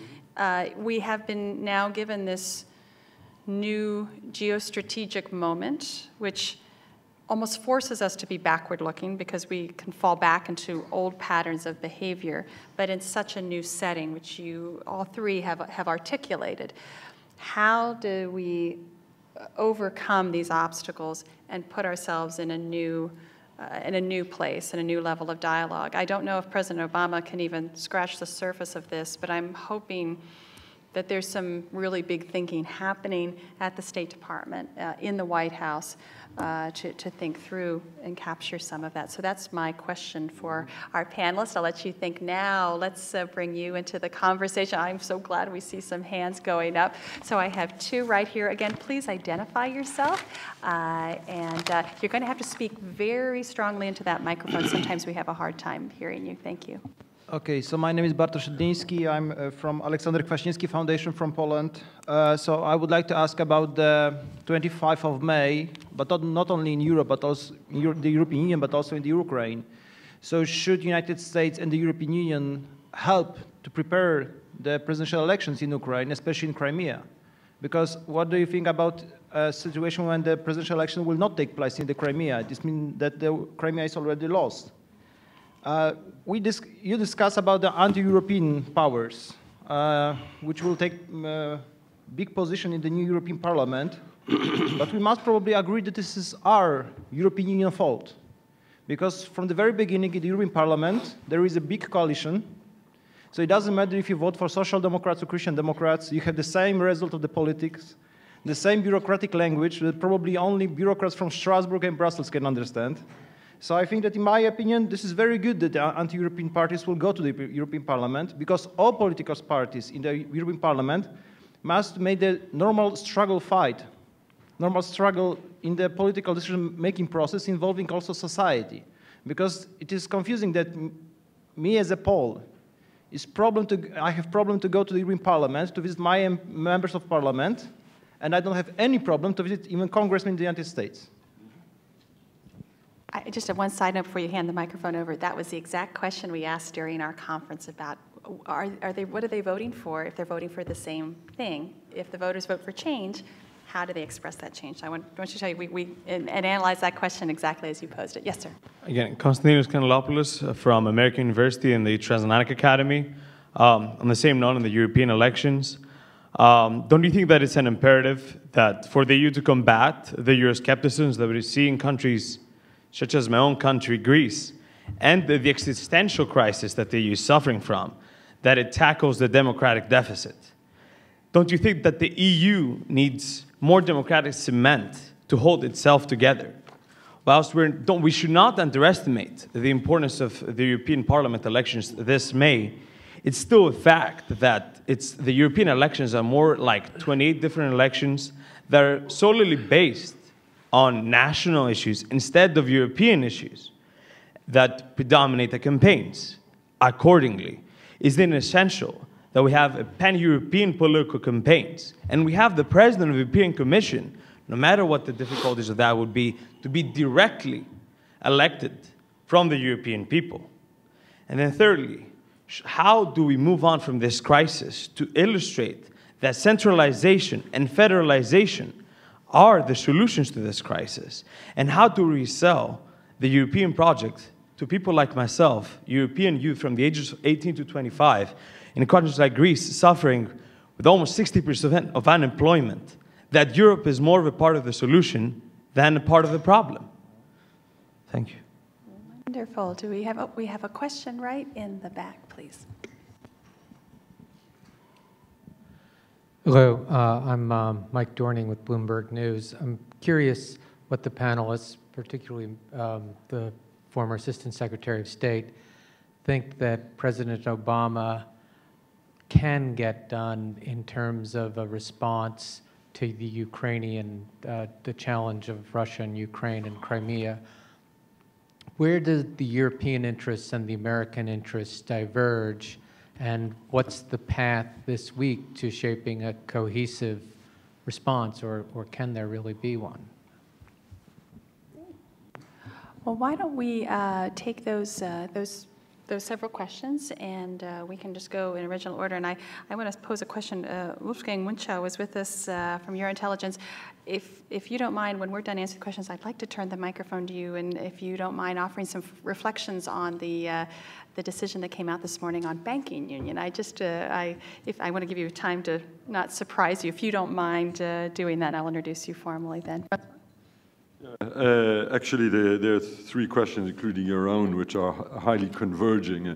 We have been now given this new geostrategic moment, which almost forces us to be backward-looking because we can fall back into old patterns of behavior, but in such a new setting, which you all three have articulated. How do we overcome these obstacles and put ourselves in a new place, in a new level of dialogue? I don't know if President Obama can even scratch the surface of this, but I'm hoping that there's some really big thinking happening at the State Department, in the White House, to think through and capture some of that. So that's my question for our panelists. I'll let you think now. Let's bring you into the conversation. I'm so glad we see some hands going up. So I have two right here. Again, please identify yourself. And you're going to have to speak very strongly into that microphone. Sometimes we have a hard time hearing you. Thank you. Okay, so my name is Bartosz Szydyński. I'm from Aleksander Kwaśniewski Foundation from Poland. So I would like to ask about the 25th of May, but not only in Europe, but also in the European Union, but also in the Ukraine. So should the United States and the European Union help to prepare the presidential elections in Ukraine, especially in Crimea? Because what do you think about a situation when the presidential election will not take place in the Crimea? This means that the Crimea is already lost. You discuss about the anti-European powers, which will take big position in the new European Parliament, but we must probably agree that this is our European Union fault, because from the very beginning in the European Parliament, there is a big coalition, so it doesn't matter if you vote for Social Democrats or Christian Democrats, you have the same result of the politics, the same bureaucratic language that probably only bureaucrats from Strasbourg and Brussels can understand. So I think that, in my opinion, this is very good that the anti-European parties will go to the European Parliament, because all political parties in the European Parliament must make the normal struggle fight, normal struggle in the political decision-making process involving also society. Because it is confusing that me as a Pole, I have problem to go to the European Parliament, to visit my members of Parliament, and I don't have any problem to visit even congressmen in the United States. Just on one side note before you hand the microphone over, that was the exact question we asked during our conference about what are they voting for if they're voting for the same thing? If the voters vote for change, how do they express that change? I want to tell you, we analyzed that question exactly as you posed it. Yes, sir. Again, Konstantinos Kanellopoulos from American University and the Transatlantic Academy. On the same note in the European elections, Don't you think that it's an imperative that for the EU to combat the Euroscepticism that we see in countries such as my own country, Greece, and the existential crisis that the EU is suffering from, that it tackles the democratic deficit? Don't you think that the EU needs more democratic cement to hold itself together? Whilst we should not underestimate the importance of the European Parliament elections this May, it's still a fact that the European elections are more like 28 different elections that are solely based on national issues instead of European issues that predominate the campaigns. Accordingly, it's then essential that we have a pan-European political campaigns, and we have the President of the European Commission, no matter what the difficulties of that would be, to be directly elected from the European people. And then thirdly, how do we move on from this crisis to illustrate that centralization and federalization are the solutions to this crisis? And how do we sell the European project to people like myself, European youth from the ages of 18 to 25, in countries like Greece suffering with almost 60% of unemployment, that Europe is more of a part of the solution than a part of the problem? Thank you. Wonderful. Do we have a question right in the back, please. Hello, I'm Mike Dorning with Bloomberg News. I'm curious what the panelists, particularly the former Assistant Secretary of State, think that President Obama can get done in terms of a response to the Ukrainian, the challenge of Russia and Ukraine and Crimea. Where do the European interests and the American interests diverge, and what's the path this week to shaping a cohesive response, or can there really be one? Well, why don't we take those several questions, and we can just go in original order. And I want to pose a question. Wolfgang Munchau was with us from Eurintelligence. If you don't mind, when we're done answering questions, I'd like to turn the microphone to you, and if you don't mind offering some reflections on the decision that came out this morning on banking union. I want to give you time to not surprise you. If you don't mind doing that, I'll introduce you formally then. Actually, there are three questions, including your own, which are highly converging,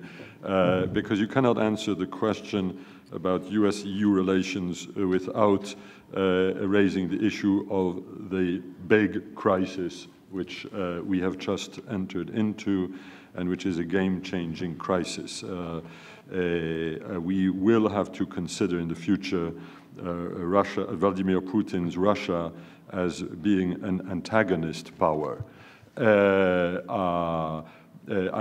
because you cannot answer the question about US-EU relations without raising the issue of the big crisis which we have just entered into, and which is a game-changing crisis. We will have to consider in the future Russia, Vladimir Putin's Russia, as being an antagonist power. I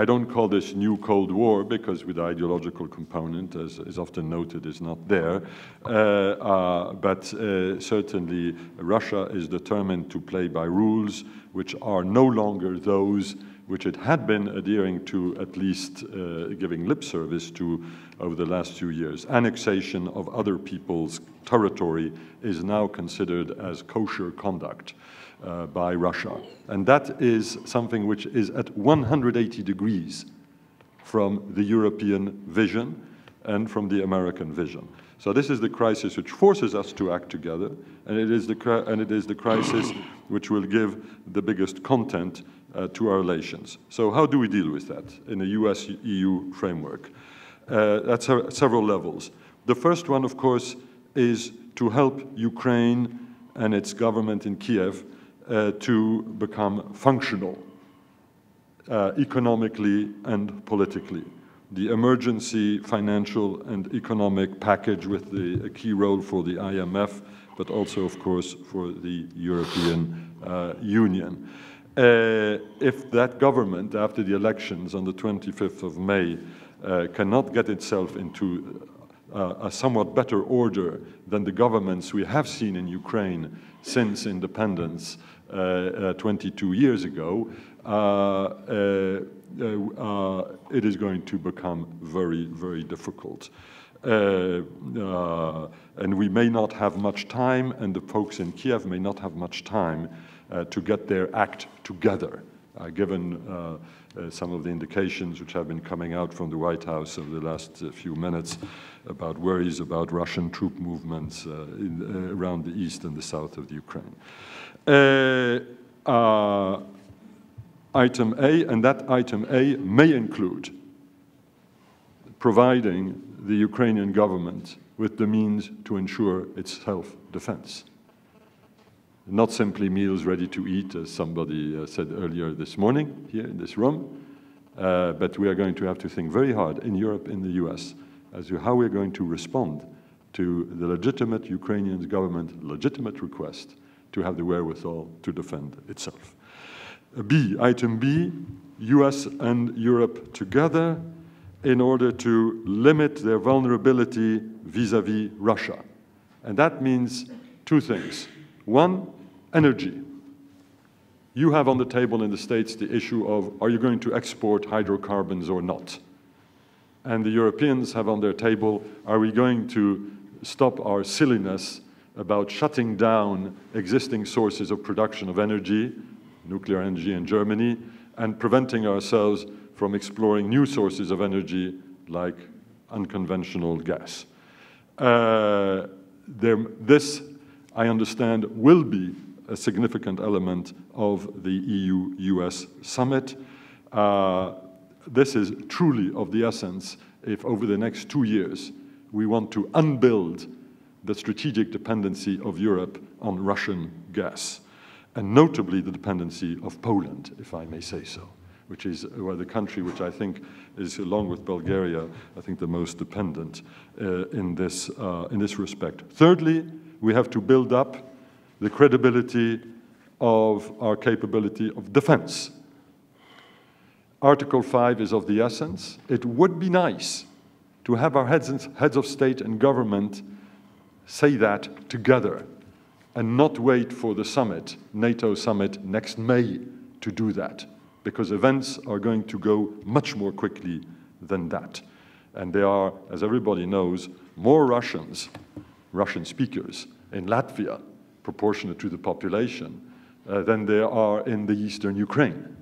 don't call this new Cold War, because with the ideological component, as is often noted, is not there. But certainly Russia is determined to play by rules which are no longer those which it had been adhering to, at least giving lip service to, over the last few years. Annexation of other people's territory is now considered as kosher conduct by Russia. And that is something which is at 180 degrees from the European vision and from the American vision. So this is the crisis which forces us to act together, and it is the crisis which will give the biggest content to our relations. So how do we deal with that in a US-EU framework? That's at several levels. The first one, of course, is to help Ukraine and its government in Kiev to become functional economically and politically. The emergency financial and economic package with a key role for the IMF, but also, of course, for the European Union. If that government, after the elections on the 25th of May, cannot get itself into a somewhat better order than the governments we have seen in Ukraine since independence 22 years ago, it is going to become very, very difficult. And we may not have much time, and the folks in Kiev may not have much time to get their act together given some of the indications which have been coming out from the White House over the last few minutes about worries about Russian troop movements around the east and the south of the Ukraine. Item A, and that item A may include providing the Ukrainian government with the means to ensure its self-defense. Not simply meals ready to eat, as somebody said earlier this morning here in this room, but we are going to have to think very hard in Europe, in the US, as to how we're going to respond to the legitimate Ukrainian government, legitimate request to have the wherewithal to defend itself. B, item B, US and Europe together in order to limit their vulnerability vis-à-vis Russia. And that means two things. One, energy. You have on the table in the States the issue of, are you going to export hydrocarbons or not? And the Europeans have on their table, are we going to stop our silliness about shutting down existing sources of production of energy, nuclear energy in Germany, and preventing ourselves from exploring new sources of energy like unconventional gas. This, I understand, will be a significant element of the EU-US summit. This is truly of the essence if over the next 2 years we want to unbuild the strategic dependency of Europe on Russian gas, and notably the dependency of Poland, if I may say so, which is the country which I think is, along with Bulgaria, I think the most dependent in this respect. Thirdly, we have to build up the credibility of our capability of defense. Article 5 is of the essence. It would be nice to have our heads of state and government say that together and not wait for the summit, NATO summit next May, to do that, because events are going to go much more quickly than that. And there are, as everybody knows, more Russian speakers in Latvia, proportionate to the population, than there are in the eastern Ukraine.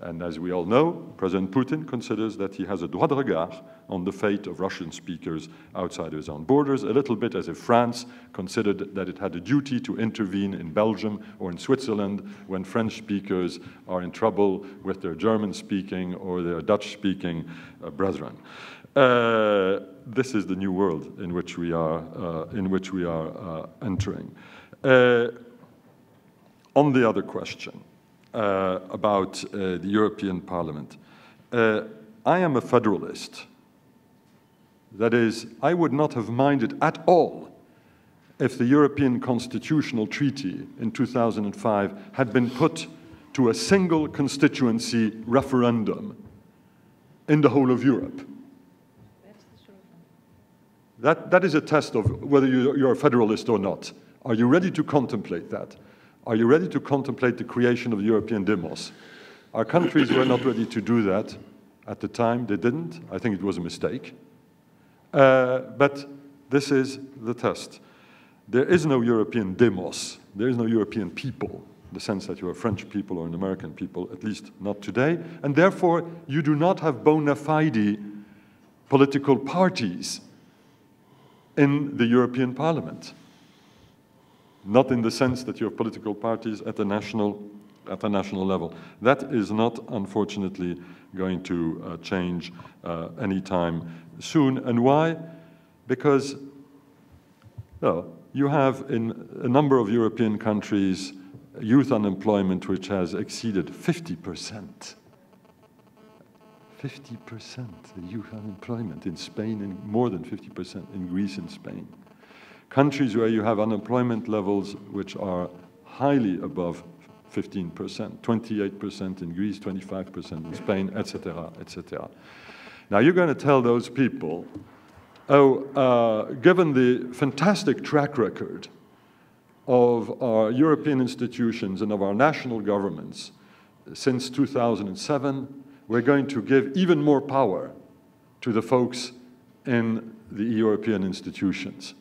And as we all know, President Putin considers that he has a droit de regard on the fate of Russian speakers outside his own borders, a little bit as if France considered that it had a duty to intervene in Belgium or in Switzerland when French speakers are in trouble with their German-speaking or their Dutch-speaking brethren. This is the new world in which we are entering. On the other question about the European Parliament, I am a federalist. That is, I would not have minded at all if the European Constitutional Treaty in 2005 had been put to a single constituency referendum in the whole of Europe. That is a test of whether you're a federalist or not. Are you ready to contemplate that? Are you ready to contemplate the creation of the European demos? Our countries were not ready to do that at the time. They didn't. I think it was a mistake. But this is the test. There is no European demos. There is no European people, in the sense that you are French people or an American people, at least not today. And therefore, you do not have bona fide political parties in the European Parliament. Not in the sense that you have political parties at the national level. That is not, unfortunately, going to change anytime soon. And why? Because you have in a number of European countries youth unemployment which has exceeded 50%. 50% youth unemployment in Spain, and more than 50% in Greece and Spain. Countries where you have unemployment levels which are highly above 15%, 28% in Greece, 25% in Spain, etc., etc. Now you're going to tell those people, given the fantastic track record of our European institutions and of our national governments since 2007, we're going to give even more power to the folks in the European institutions.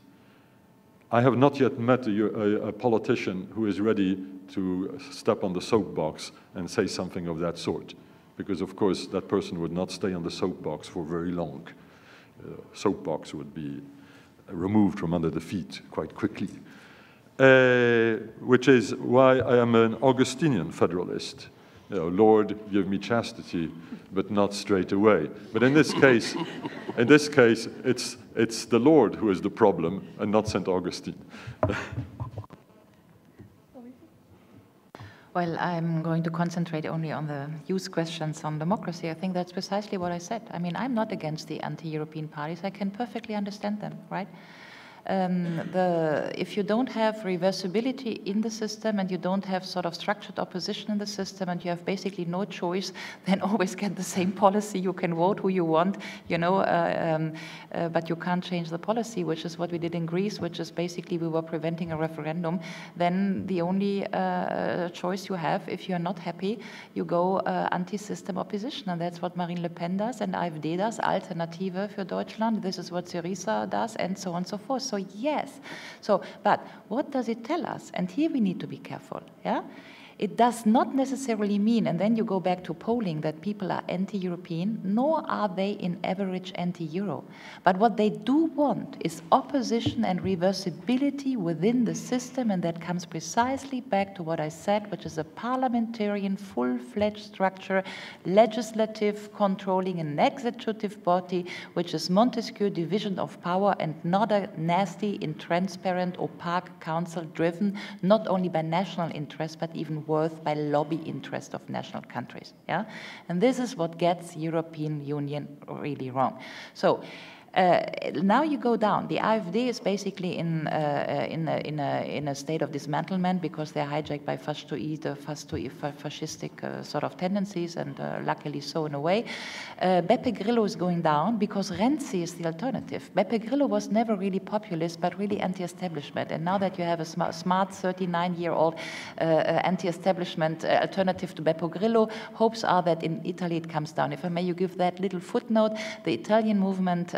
I have not yet met a politician who is ready to step on the soapbox and say something of that sort, because of course that person would not stay on the soapbox for very long. Soapbox would be removed from under the feet quite quickly. Which is why I am an Augustinian Federalist. You know, Lord, give me chastity, but not straight away. But in this case, it's the Lord who is the problem, and not St. Augustine. Well, I'm going to concentrate only on the use questions on democracy. I think that's precisely what I said. I mean, I'm not against the anti-European parties. I can perfectly understand them, right? If you don't have reversibility in the system and you don't have sort of structured opposition in the system and you have basically no choice, then always get the same policy. You can vote who you want, you know, but you can't change the policy, which is what we did in Greece, which is basically we were preventing a referendum. Then the only choice you have, if you're not happy, you go anti-system opposition. And that's what Marine Le Pen does, and AfD does, Alternative für Deutschland. This is what Syriza does, and so on and so forth. So yes, but what does it tell us? And here we need to be careful, yeah? It does not necessarily mean, and then you go back to polling, that people are anti-European, nor are they in average anti-Euro. But what they do want is opposition and reversibility within the system, and that comes precisely back to what I said, which is a parliamentarian, full-fledged structure, legislative, controlling an executive body, which is Montesquieu's division of power, and not a nasty, intransparent, opaque council driven not only by national interests, but even worth by lobby interest of national countries, yeah? And this is what gets European Union really wrong. So now you go down. The AfD is basically in a state of dismantlement because they're hijacked by fascistic sort of tendencies, and luckily so in a way. Beppe Grillo is going down because Renzi is the alternative. Beppe Grillo was never really populist, but really anti-establishment. And now that you have a smart 39-year-old anti-establishment alternative to Beppe Grillo, hopes are that in Italy it comes down. If I may, you give that little footnote. The Italian movement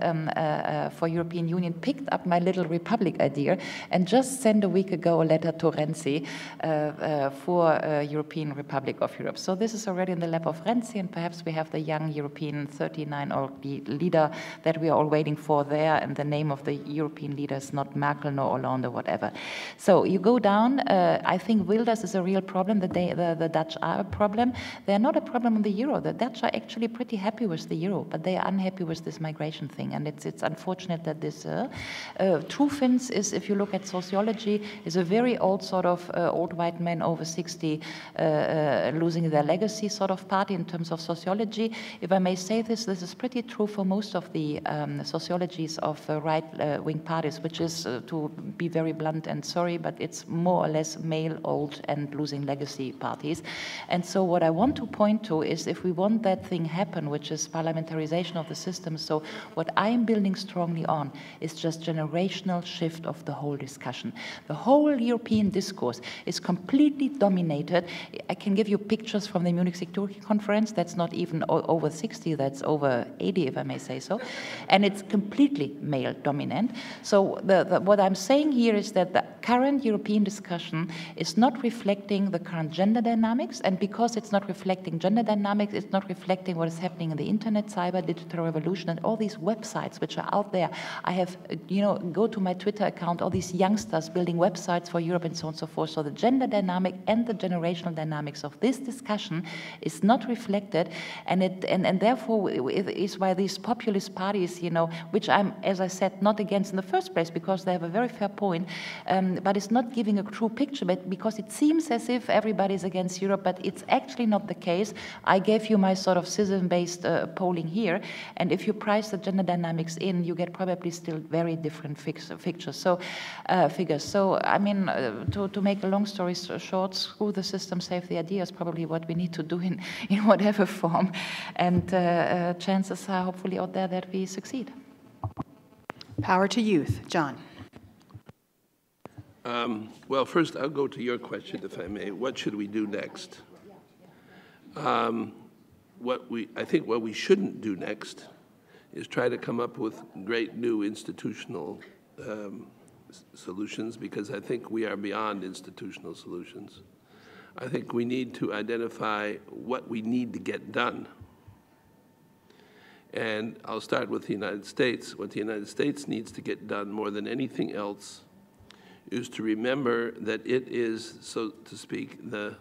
for European Union picked up my little republic idea and just sent a week ago a letter to Renzi for European Republic of Europe. So this is already in the lap of Renzi, and perhaps we have the young European 39-year-old leader that we are all waiting for there, and the name of the European leader is not Merkel, nor Hollande, or whatever. So you go down. I think Wilders is a real problem. The Dutch are a problem. They are not a problem on the euro. The Dutch are actually pretty happy with the euro, but they are unhappy with this migration thing. And it's unfortunate that this true Finns is, if you look at sociology, is a very old sort of old white men over 60 losing their legacy sort of party in terms of sociology. If I may say this, this is pretty true for most of the sociologies of right-wing parties, which is, to be very blunt and sorry, but it's more or less male, old, and losing legacy parties. And so what I want to point to is, if we want that thing happen, which is parliamentarization of the system, so what I am building strongly on is just generational shift of the whole discussion. The whole European discourse is completely dominated. I can give you pictures from the Munich Security Conference. That's not even over 60, that's over 80, if I may say so. And it's completely male dominant. So what I'm saying here is that the current European discussion is not reflecting the current gender dynamics. And because it's not reflecting gender dynamics, it's not reflecting what is happening in the internet, cyber, digital revolution, and all these websites which are out there. I have, you know, go to my Twitter account, all these youngsters building websites for Europe and so on and so forth. So the gender dynamic and the generational dynamics of this discussion is not reflected, and therefore it is why these populist parties, you know, which I'm, as I said, not against in the first place because they have a very fair point, but it's not giving a true picture, but because it seems as if everybody's against Europe, but it's actually not the case. I gave you my sort of citizen-based polling here, and if you price the gender dynamics in, you get probably still very different figures. So, I mean, to make a long story short, screw the system, save the idea is probably what we need to do in whatever form. And chances are hopefully out there that we succeed. Power to youth. John. Well, first I'll go to your question, if I may. What should we do next? I think what we shouldn't do next is try to come up with great new institutional solutions, because I think we are beyond institutional solutions. I think we need to identify what we need to get done. And I'll start with the United States. What the United States needs to get done more than anything else is to remember that it is, so to speak, the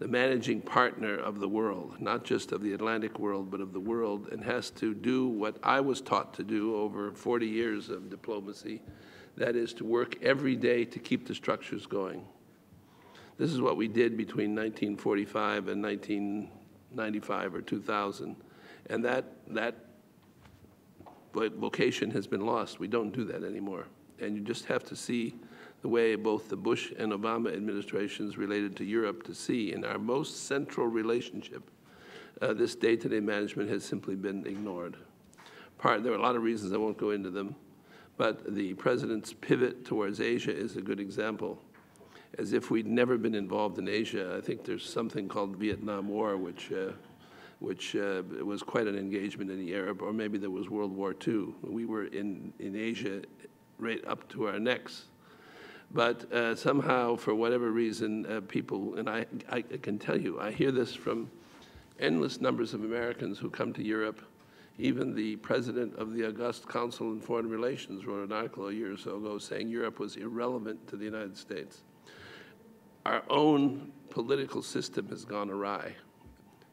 managing partner of the world, not just of the Atlantic world, but of the world, and has to do what I was taught to do over 40 years of diplomacy, that is to work every day to keep the structures going. This is what we did between 1945 and 1995 or 2000, and that vocation has been lost. We don't do that anymore, and you just have to see the way both the Bush and Obama administrations related to Europe to see. In our most central relationship, this day-to-day management has simply been ignored. There are a lot of reasons, I won't go into them, but the president's pivot towards Asia is a good example. As if we'd never been involved in Asia, I think there's something called Vietnam War, which was quite an engagement in the Arab, or maybe there was World War II. We were in Asia right up to our necks. But somehow, for whatever reason, people, and I can tell you, I hear this from endless numbers of Americans who come to Europe. Even the president of the August Council on Foreign Relations wrote an article a year or so ago saying Europe was irrelevant to the United States. Our own political system has gone awry.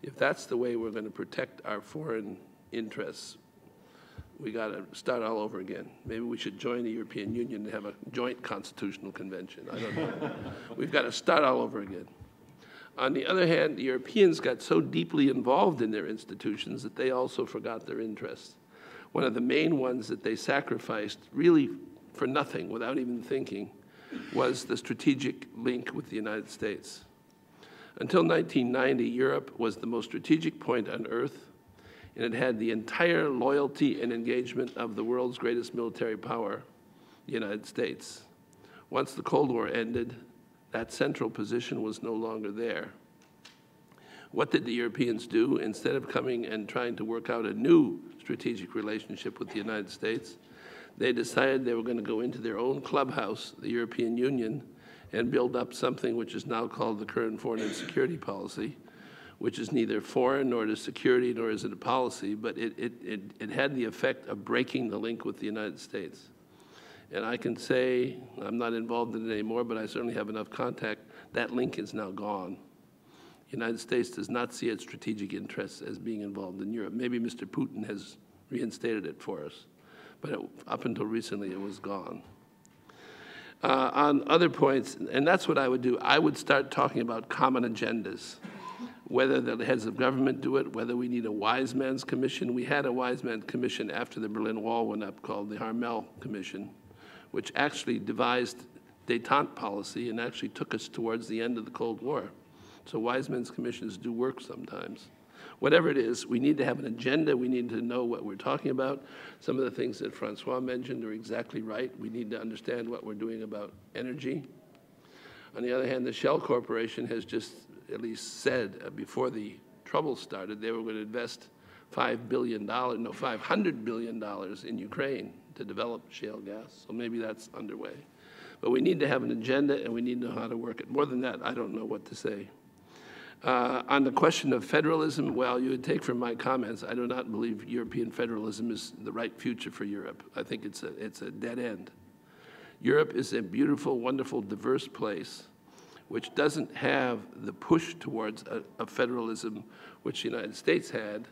If that's the way we're going to protect our foreign interests, we got to start all over again. Maybe we should join the European Union and have a joint constitutional convention. I don't know. We've got to start all over again. On the other hand, the Europeans got so deeply involved in their institutions that they also forgot their interests. One of the main ones that they sacrificed, really for nothing, without even thinking, was the strategic link with the United States. Until 1990, Europe was the most strategic point on earth, and it had the entire loyalty and engagement of the world's greatest military power, the United States. Once the Cold War ended, that central position was no longer there. What did the Europeans do? Instead of coming and trying to work out a new strategic relationship with the United States, they decided they were going to go into their own clubhouse, the European Union, and build up something which is now called the current foreign and security policy, which is neither foreign, nor it is security, nor is it a policy, but it had the effect of breaking the link with the United States. And I can say, I'm not involved in it anymore, but I certainly have enough contact, that link is now gone. The United States does not see its strategic interests as being involved in Europe. Maybe Mr. Putin has reinstated it for us, but up until recently it was gone. On other points, and that's what I would do, I would start talking about common agendas. Whether the heads of government do it, whether we need a wise man's commission. We had a wise man's commission after the Berlin Wall went up called the Harmel Commission, which actually devised détente policy and actually took us towards the end of the Cold War. So wise men's commissions do work sometimes. Whatever it is, we need to have an agenda. We need to know what we're talking about. Some of the things that Francois mentioned are exactly right. We need to understand what we're doing about energy. On the other hand, the Shell Corporation has just at least said before the trouble started, they were going to invest $500 billion in Ukraine to develop shale gas. So maybe that's underway. But we need to have an agenda, and we need to know how to work it. More than that, I don't know what to say. On the question of federalism, well, you would take from my comments, I do not believe European federalism is the right future for Europe. I think it's a dead end. Europe is a beautiful, wonderful, diverse place, which doesn't have the push towards a federalism which the United States had.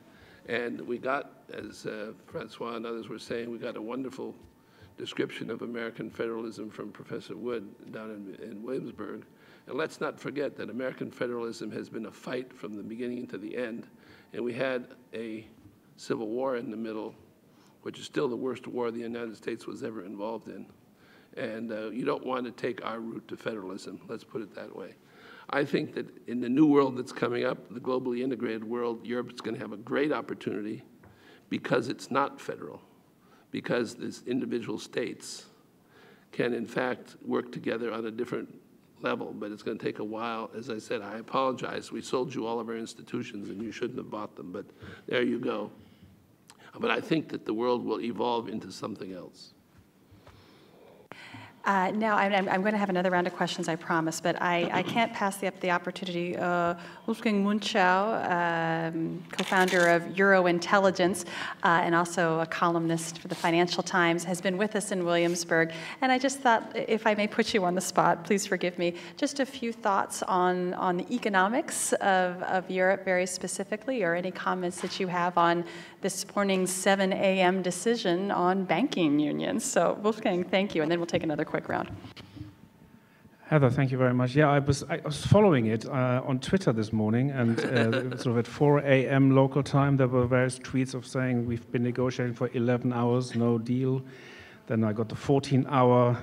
And we got, as Francois and others were saying, we got a wonderful description of American federalism from Professor Wood down in Williamsburg. And let's not forget that American federalism has been a fight from the beginning to the end. And we had a civil war in the middle, which is still the worst war the United States was ever involved in. And you don't want to take our route to federalism, let's put it that way. I think that in the new world that's coming up, the globally integrated world, Europe's going to have a great opportunity because it's not federal, because these individual states can, in fact, work together on a different level, but it's going to take a while. As I said, I apologize. We sold you all of our institutions, and you shouldn't have bought them, but there you go. But I think that the world will evolve into something else. Now, I'm going to have another round of questions, I promise, but I can't pass the opportunity. Ulrike Guérot, co-founder of Eurointelligence and also a columnist for the Financial Times, has been with us in Williamsburg. And I just thought, if I may put you on the spot, please forgive me, just a few thoughts on the economics of Europe very specifically, or any comments that you have on this morning's 7 a.m. decision on banking unions. So, Wolfgang, thank you, and then we'll take another quick round. Heather, thank you very much. Yeah, I was following it on Twitter this morning, and sort of at 4 a.m. local time, there were various tweets of saying we've been negotiating for 11 hours, no deal. Then I got the 14-hour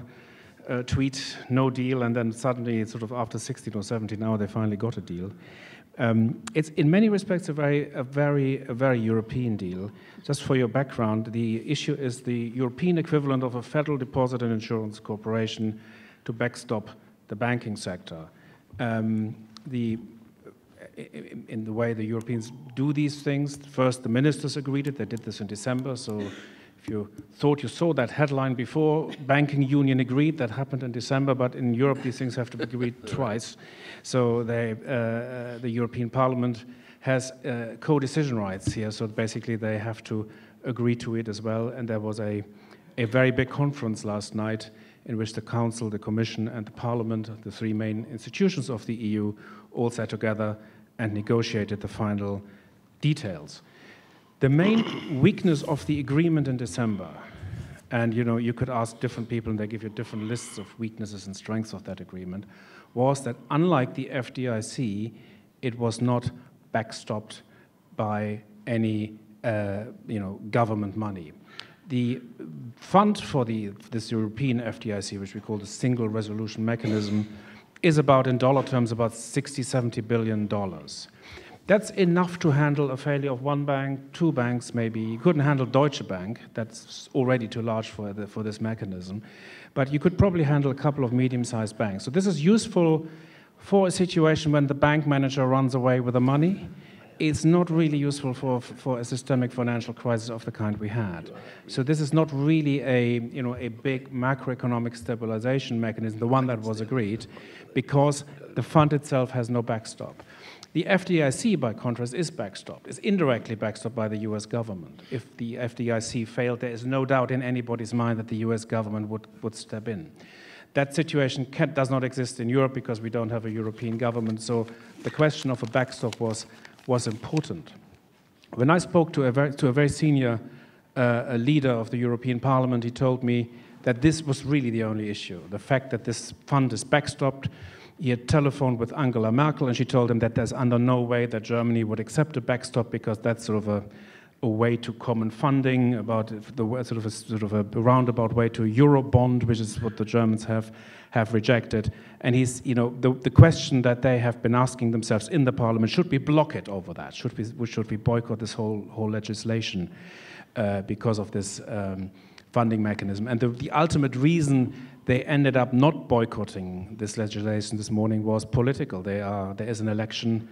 tweet, no deal, and then suddenly, sort of after 16 or 17 hours, they finally got a deal. It's in many respects a very European deal. Just for your background, the issue is the European equivalent of a Federal Deposit and Insurance Corporation to backstop the banking sector. In the way the Europeans do these things, first the ministers agreed it. They did this in December. So if you thought you saw that headline before, banking union agreed, that happened in December, but in Europe these things have to be agreed twice. So they, the European Parliament has co-decision rights here, so basically they have to agree to it as well. And there was a very big conference last night in which the Council, the Commission and the Parliament, the three main institutions of the EU, all sat together and negotiated the final details. The main weakness of the agreement in December, and you know, you could ask different people and they give you different lists of weaknesses and strengths of that agreement, was that unlike the FDIC, it was not backstopped by any government money. The fund for this European FDIC, which we call the Single Resolution Mechanism, is about, in dollar terms, about $60–70 billion. That's enough to handle a failure of one bank, two banks maybe. You couldn't handle Deutsche Bank. That's already too large for this mechanism. But you could probably handle a couple of medium-sized banks. So this is useful for a situation when the bank manager runs away with the money. It's not really useful for a systemic financial crisis of the kind we had. So this is not really a big macroeconomic stabilization mechanism, the one that was agreed, because the fund itself has no backstop. The FDIC, by contrast, is backstopped, is indirectly backstopped by the US government. If the FDIC failed, there is no doubt in anybody's mind that the US government would step in. That situation does not exist in Europe because we don't have a European government, so the question of a backstop was important. When I spoke to a very senior leader of the European Parliament, he told me that this was really the only issue, the fact that this fund is backstopped. He had telephoned with Angela Merkel, and she told him that there's under no way that Germany would accept a backstop because that's sort of a way to common funding, about the sort of a roundabout way to a Eurobond, which is what the Germans have rejected. And he's, you know, the question that they have been asking themselves in the parliament: should we block it over that? Should we boycott this whole legislation because of this funding mechanism? And the ultimate reason they ended up not boycotting this legislation this morning was political. There is an election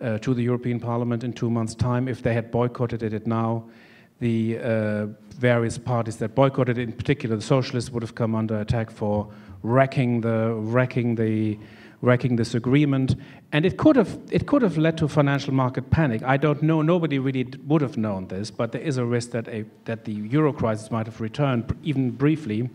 to the European Parliament in 2 months' time. If they had boycotted it now, the various parties that boycotted it, in particular the Socialists, would have come under attack for wrecking this agreement. And it could have led to financial market panic. I don't know. Nobody really would have known this, but there is a risk that the euro crisis might have returned, even briefly,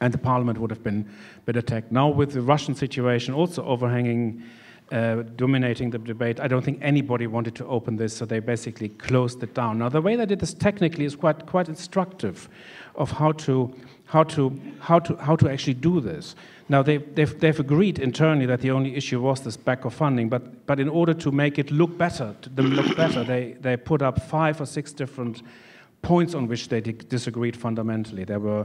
and the parliament would have been attacked. Now, with the Russian situation also overhanging, dominating the debate, I don't think anybody wanted to open this, so they basically closed it down. Now, the way they did this technically is quite instructive of how to actually do this. Now, they've agreed internally that the only issue was this back of funding, but in order to make it look better, they put up 5 or 6 different points on which they disagreed fundamentally. There were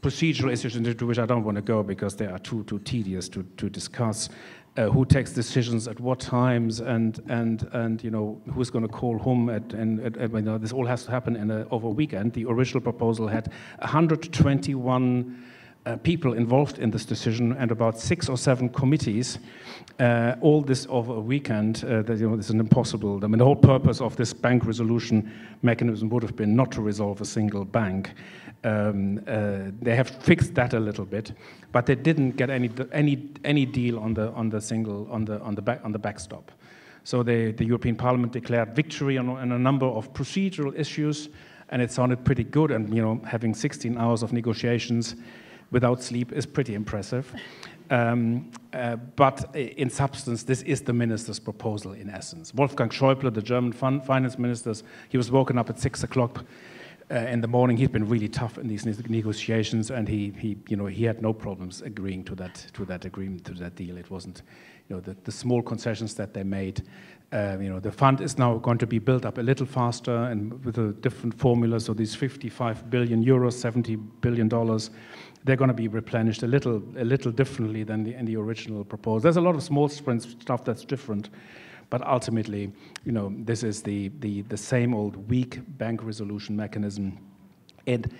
procedural issues into which I don't want to go because they are too tedious to discuss. Who takes decisions at what times, and you know, who's going to call whom at you know, this all has to happen over a weekend. The original proposal had 121 people involved in this decision and about 6 or 7 committees, all this over a weekend. That, you know, this is an impossible. I mean, the whole purpose of this bank resolution mechanism would have been not to resolve a single bank. They have fixed that a little bit, but they didn't get any deal on the backstop. So the European Parliament declared victory on a number of procedural issues, and it sounded pretty good. And you know, having 16 hours of negotiations without sleep is pretty impressive. But in substance, this is the minister's proposal, in essence. Wolfgang Schäuble, the German finance minister, he was woken up at 6 o'clock in the morning. He'd been really tough in these negotiations, and he had no problems agreeing to that agreement, to that deal. It wasn't, you know, the small concessions that they made. You know, the fund is now going to be built up a little faster and with a different formula. So these 55 billion euros, $70 billion. They're going to be replenished a little differently than in the original proposal. There's a lot of small sprint stuff that's different, but ultimately, you know, this is the same old weak bank resolution mechanism, and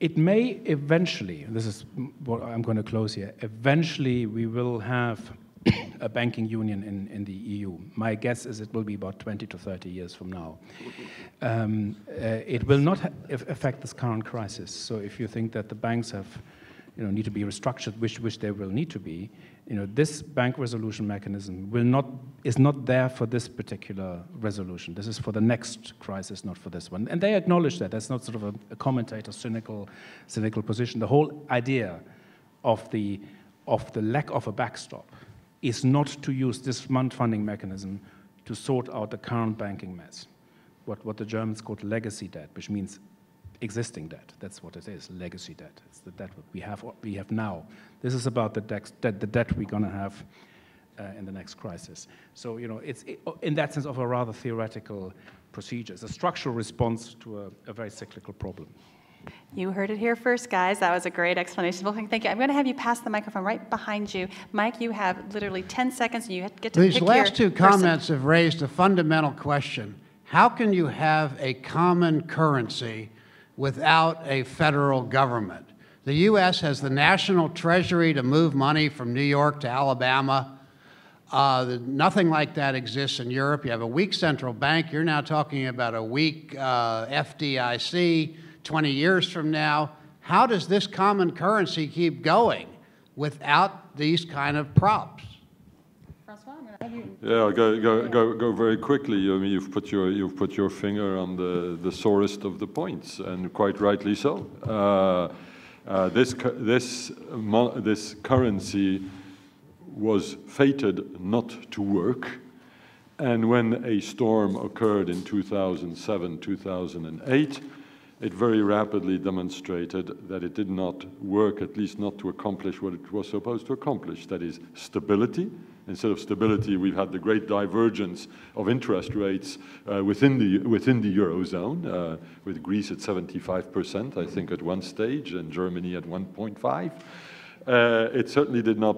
it may eventually. This is what I'm going to close here. Eventually, we will have a banking union in the EU. My guess is it will be about 20 to 30 years from now. It will not affect this current crisis. So if you think that the banks have need to be restructured, which they will need to be. You know, this bank resolution mechanism is not there for this particular resolution. This is for the next crisis, not for this one. And they acknowledge that. That's not sort of a commentator cynical position. The whole idea of the lack of a backstop is not to use this funding mechanism to sort out the current banking mess. What the Germans called legacy debt, which means existing debt. That's what it is, legacy debt. It's the debt we have now. This is about the debt we're going to have in the next crisis. So, you know, it's in that sense of a rather theoretical procedure. It's a structural response to a very cyclical problem. You heard it here first, guys. That was a great explanation. Well, thank you. I'm going to have you pass the microphone right behind you. Mike, you have literally 10 seconds, and you get to pick your person. These last two comments have raised a fundamental question. How can you have a common currency without a federal government? The U.S. has the national treasury to move money from New York to Alabama. Nothing like that exists in Europe. You have a weak central bank. You're now talking about a weak FDIC 20 years from now. How does this common currency keep going without these kind of props? Yeah, go very quickly. I mean, you've put your finger on the sorest of the points, and quite rightly so. This currency was fated not to work, and when a storm occurred in 2007, 2008, it very rapidly demonstrated that it did not work, at least not to accomplish what it was supposed to accomplish, that is stability. Instead of stability, we've had the great divergence of interest rates within the Eurozone, with Greece at 75%, I think, at one stage, and Germany at 1.5. It certainly did not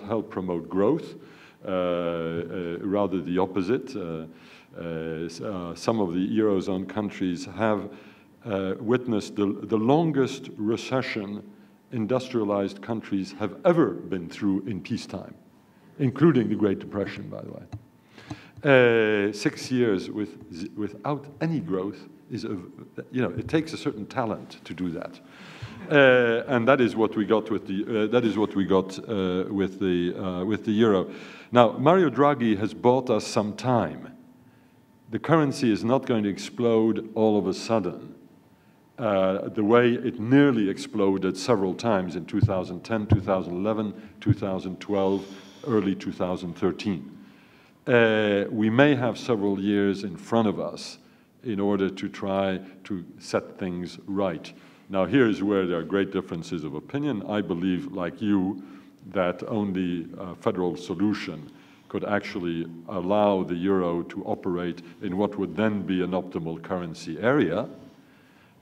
help promote growth. Rather the opposite. Some of the Eurozone countries have witnessed the longest recession industrialized countries have ever been through in peacetime, including the Great Depression, by the way. 6 years without any growth is, it takes a certain talent to do that, and that is what we got with the euro. Now, Mario Draghi has bought us some time. The currency is not going to explode all of a sudden, the way it nearly exploded several times in 2010, 2011, 2012, early 2013. We may have several years in front of us in order to try to set things right. Now, here is where there are great differences of opinion. I believe, like you, that only a federal solution could actually allow the euro to operate in what would then be an optimal currency area.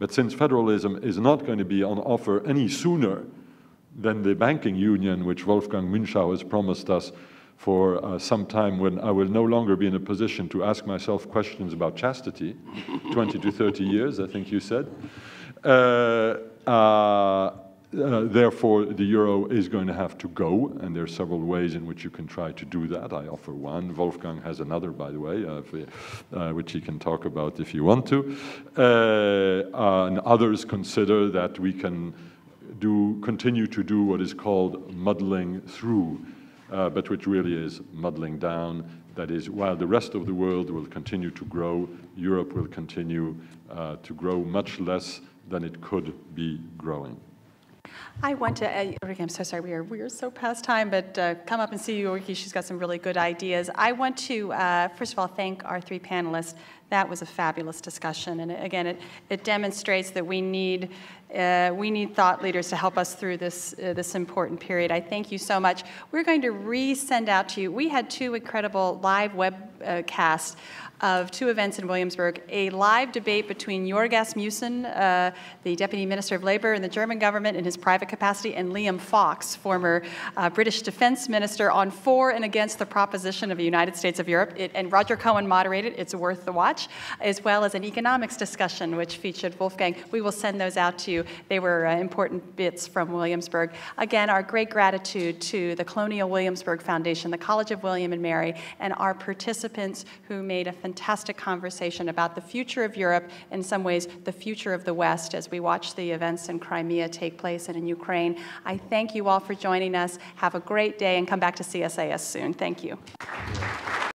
But since federalism is not going to be on offer any sooner than the banking union, which Wolfgang Munchau has promised us for some time, when I will no longer be in a position to ask myself questions about chastity, 20 to 30 years, I think you said, Therefore, the euro is going to have to go, and there are several ways in which you can try to do that. I offer one. Wolfgang has another, by the way, which he can talk about if you want to. And others consider that we can continue to do what is called muddling through, but which really is muddling down. That is, while the rest of the world will continue to grow, Europe will continue to grow much less than it could be growing. I want to, Ulrike, I'm so sorry, we are so past time, but come up and see Ulrike. She's got some really good ideas. I want to, first of all, thank our three panelists. That was a fabulous discussion, and again, it demonstrates that we need thought leaders to help us through this, this important period. I thank you so much. We're going to resend out to you. We had two incredible live webcasts of two events in Williamsburg, a live debate between Jorgas Mussen, the Deputy Minister of Labor in the German government in his private capacity, and Liam Fox, former British Defense Minister, on for and against the proposition of the United States of Europe. And Roger Cohen moderated. It's worth the watch, as well as an economics discussion, which featured Wolfgang. We will send those out to you. They were important bits from Williamsburg. Again, our great gratitude to the Colonial Williamsburg Foundation, the College of William and Mary, and our participants who made a fantastic conversation about the future of Europe, in some ways the future of the West, as we watch the events in Crimea take place and in Ukraine. I thank you all for joining us. Have a great day, and come back to CSIS soon. Thank you.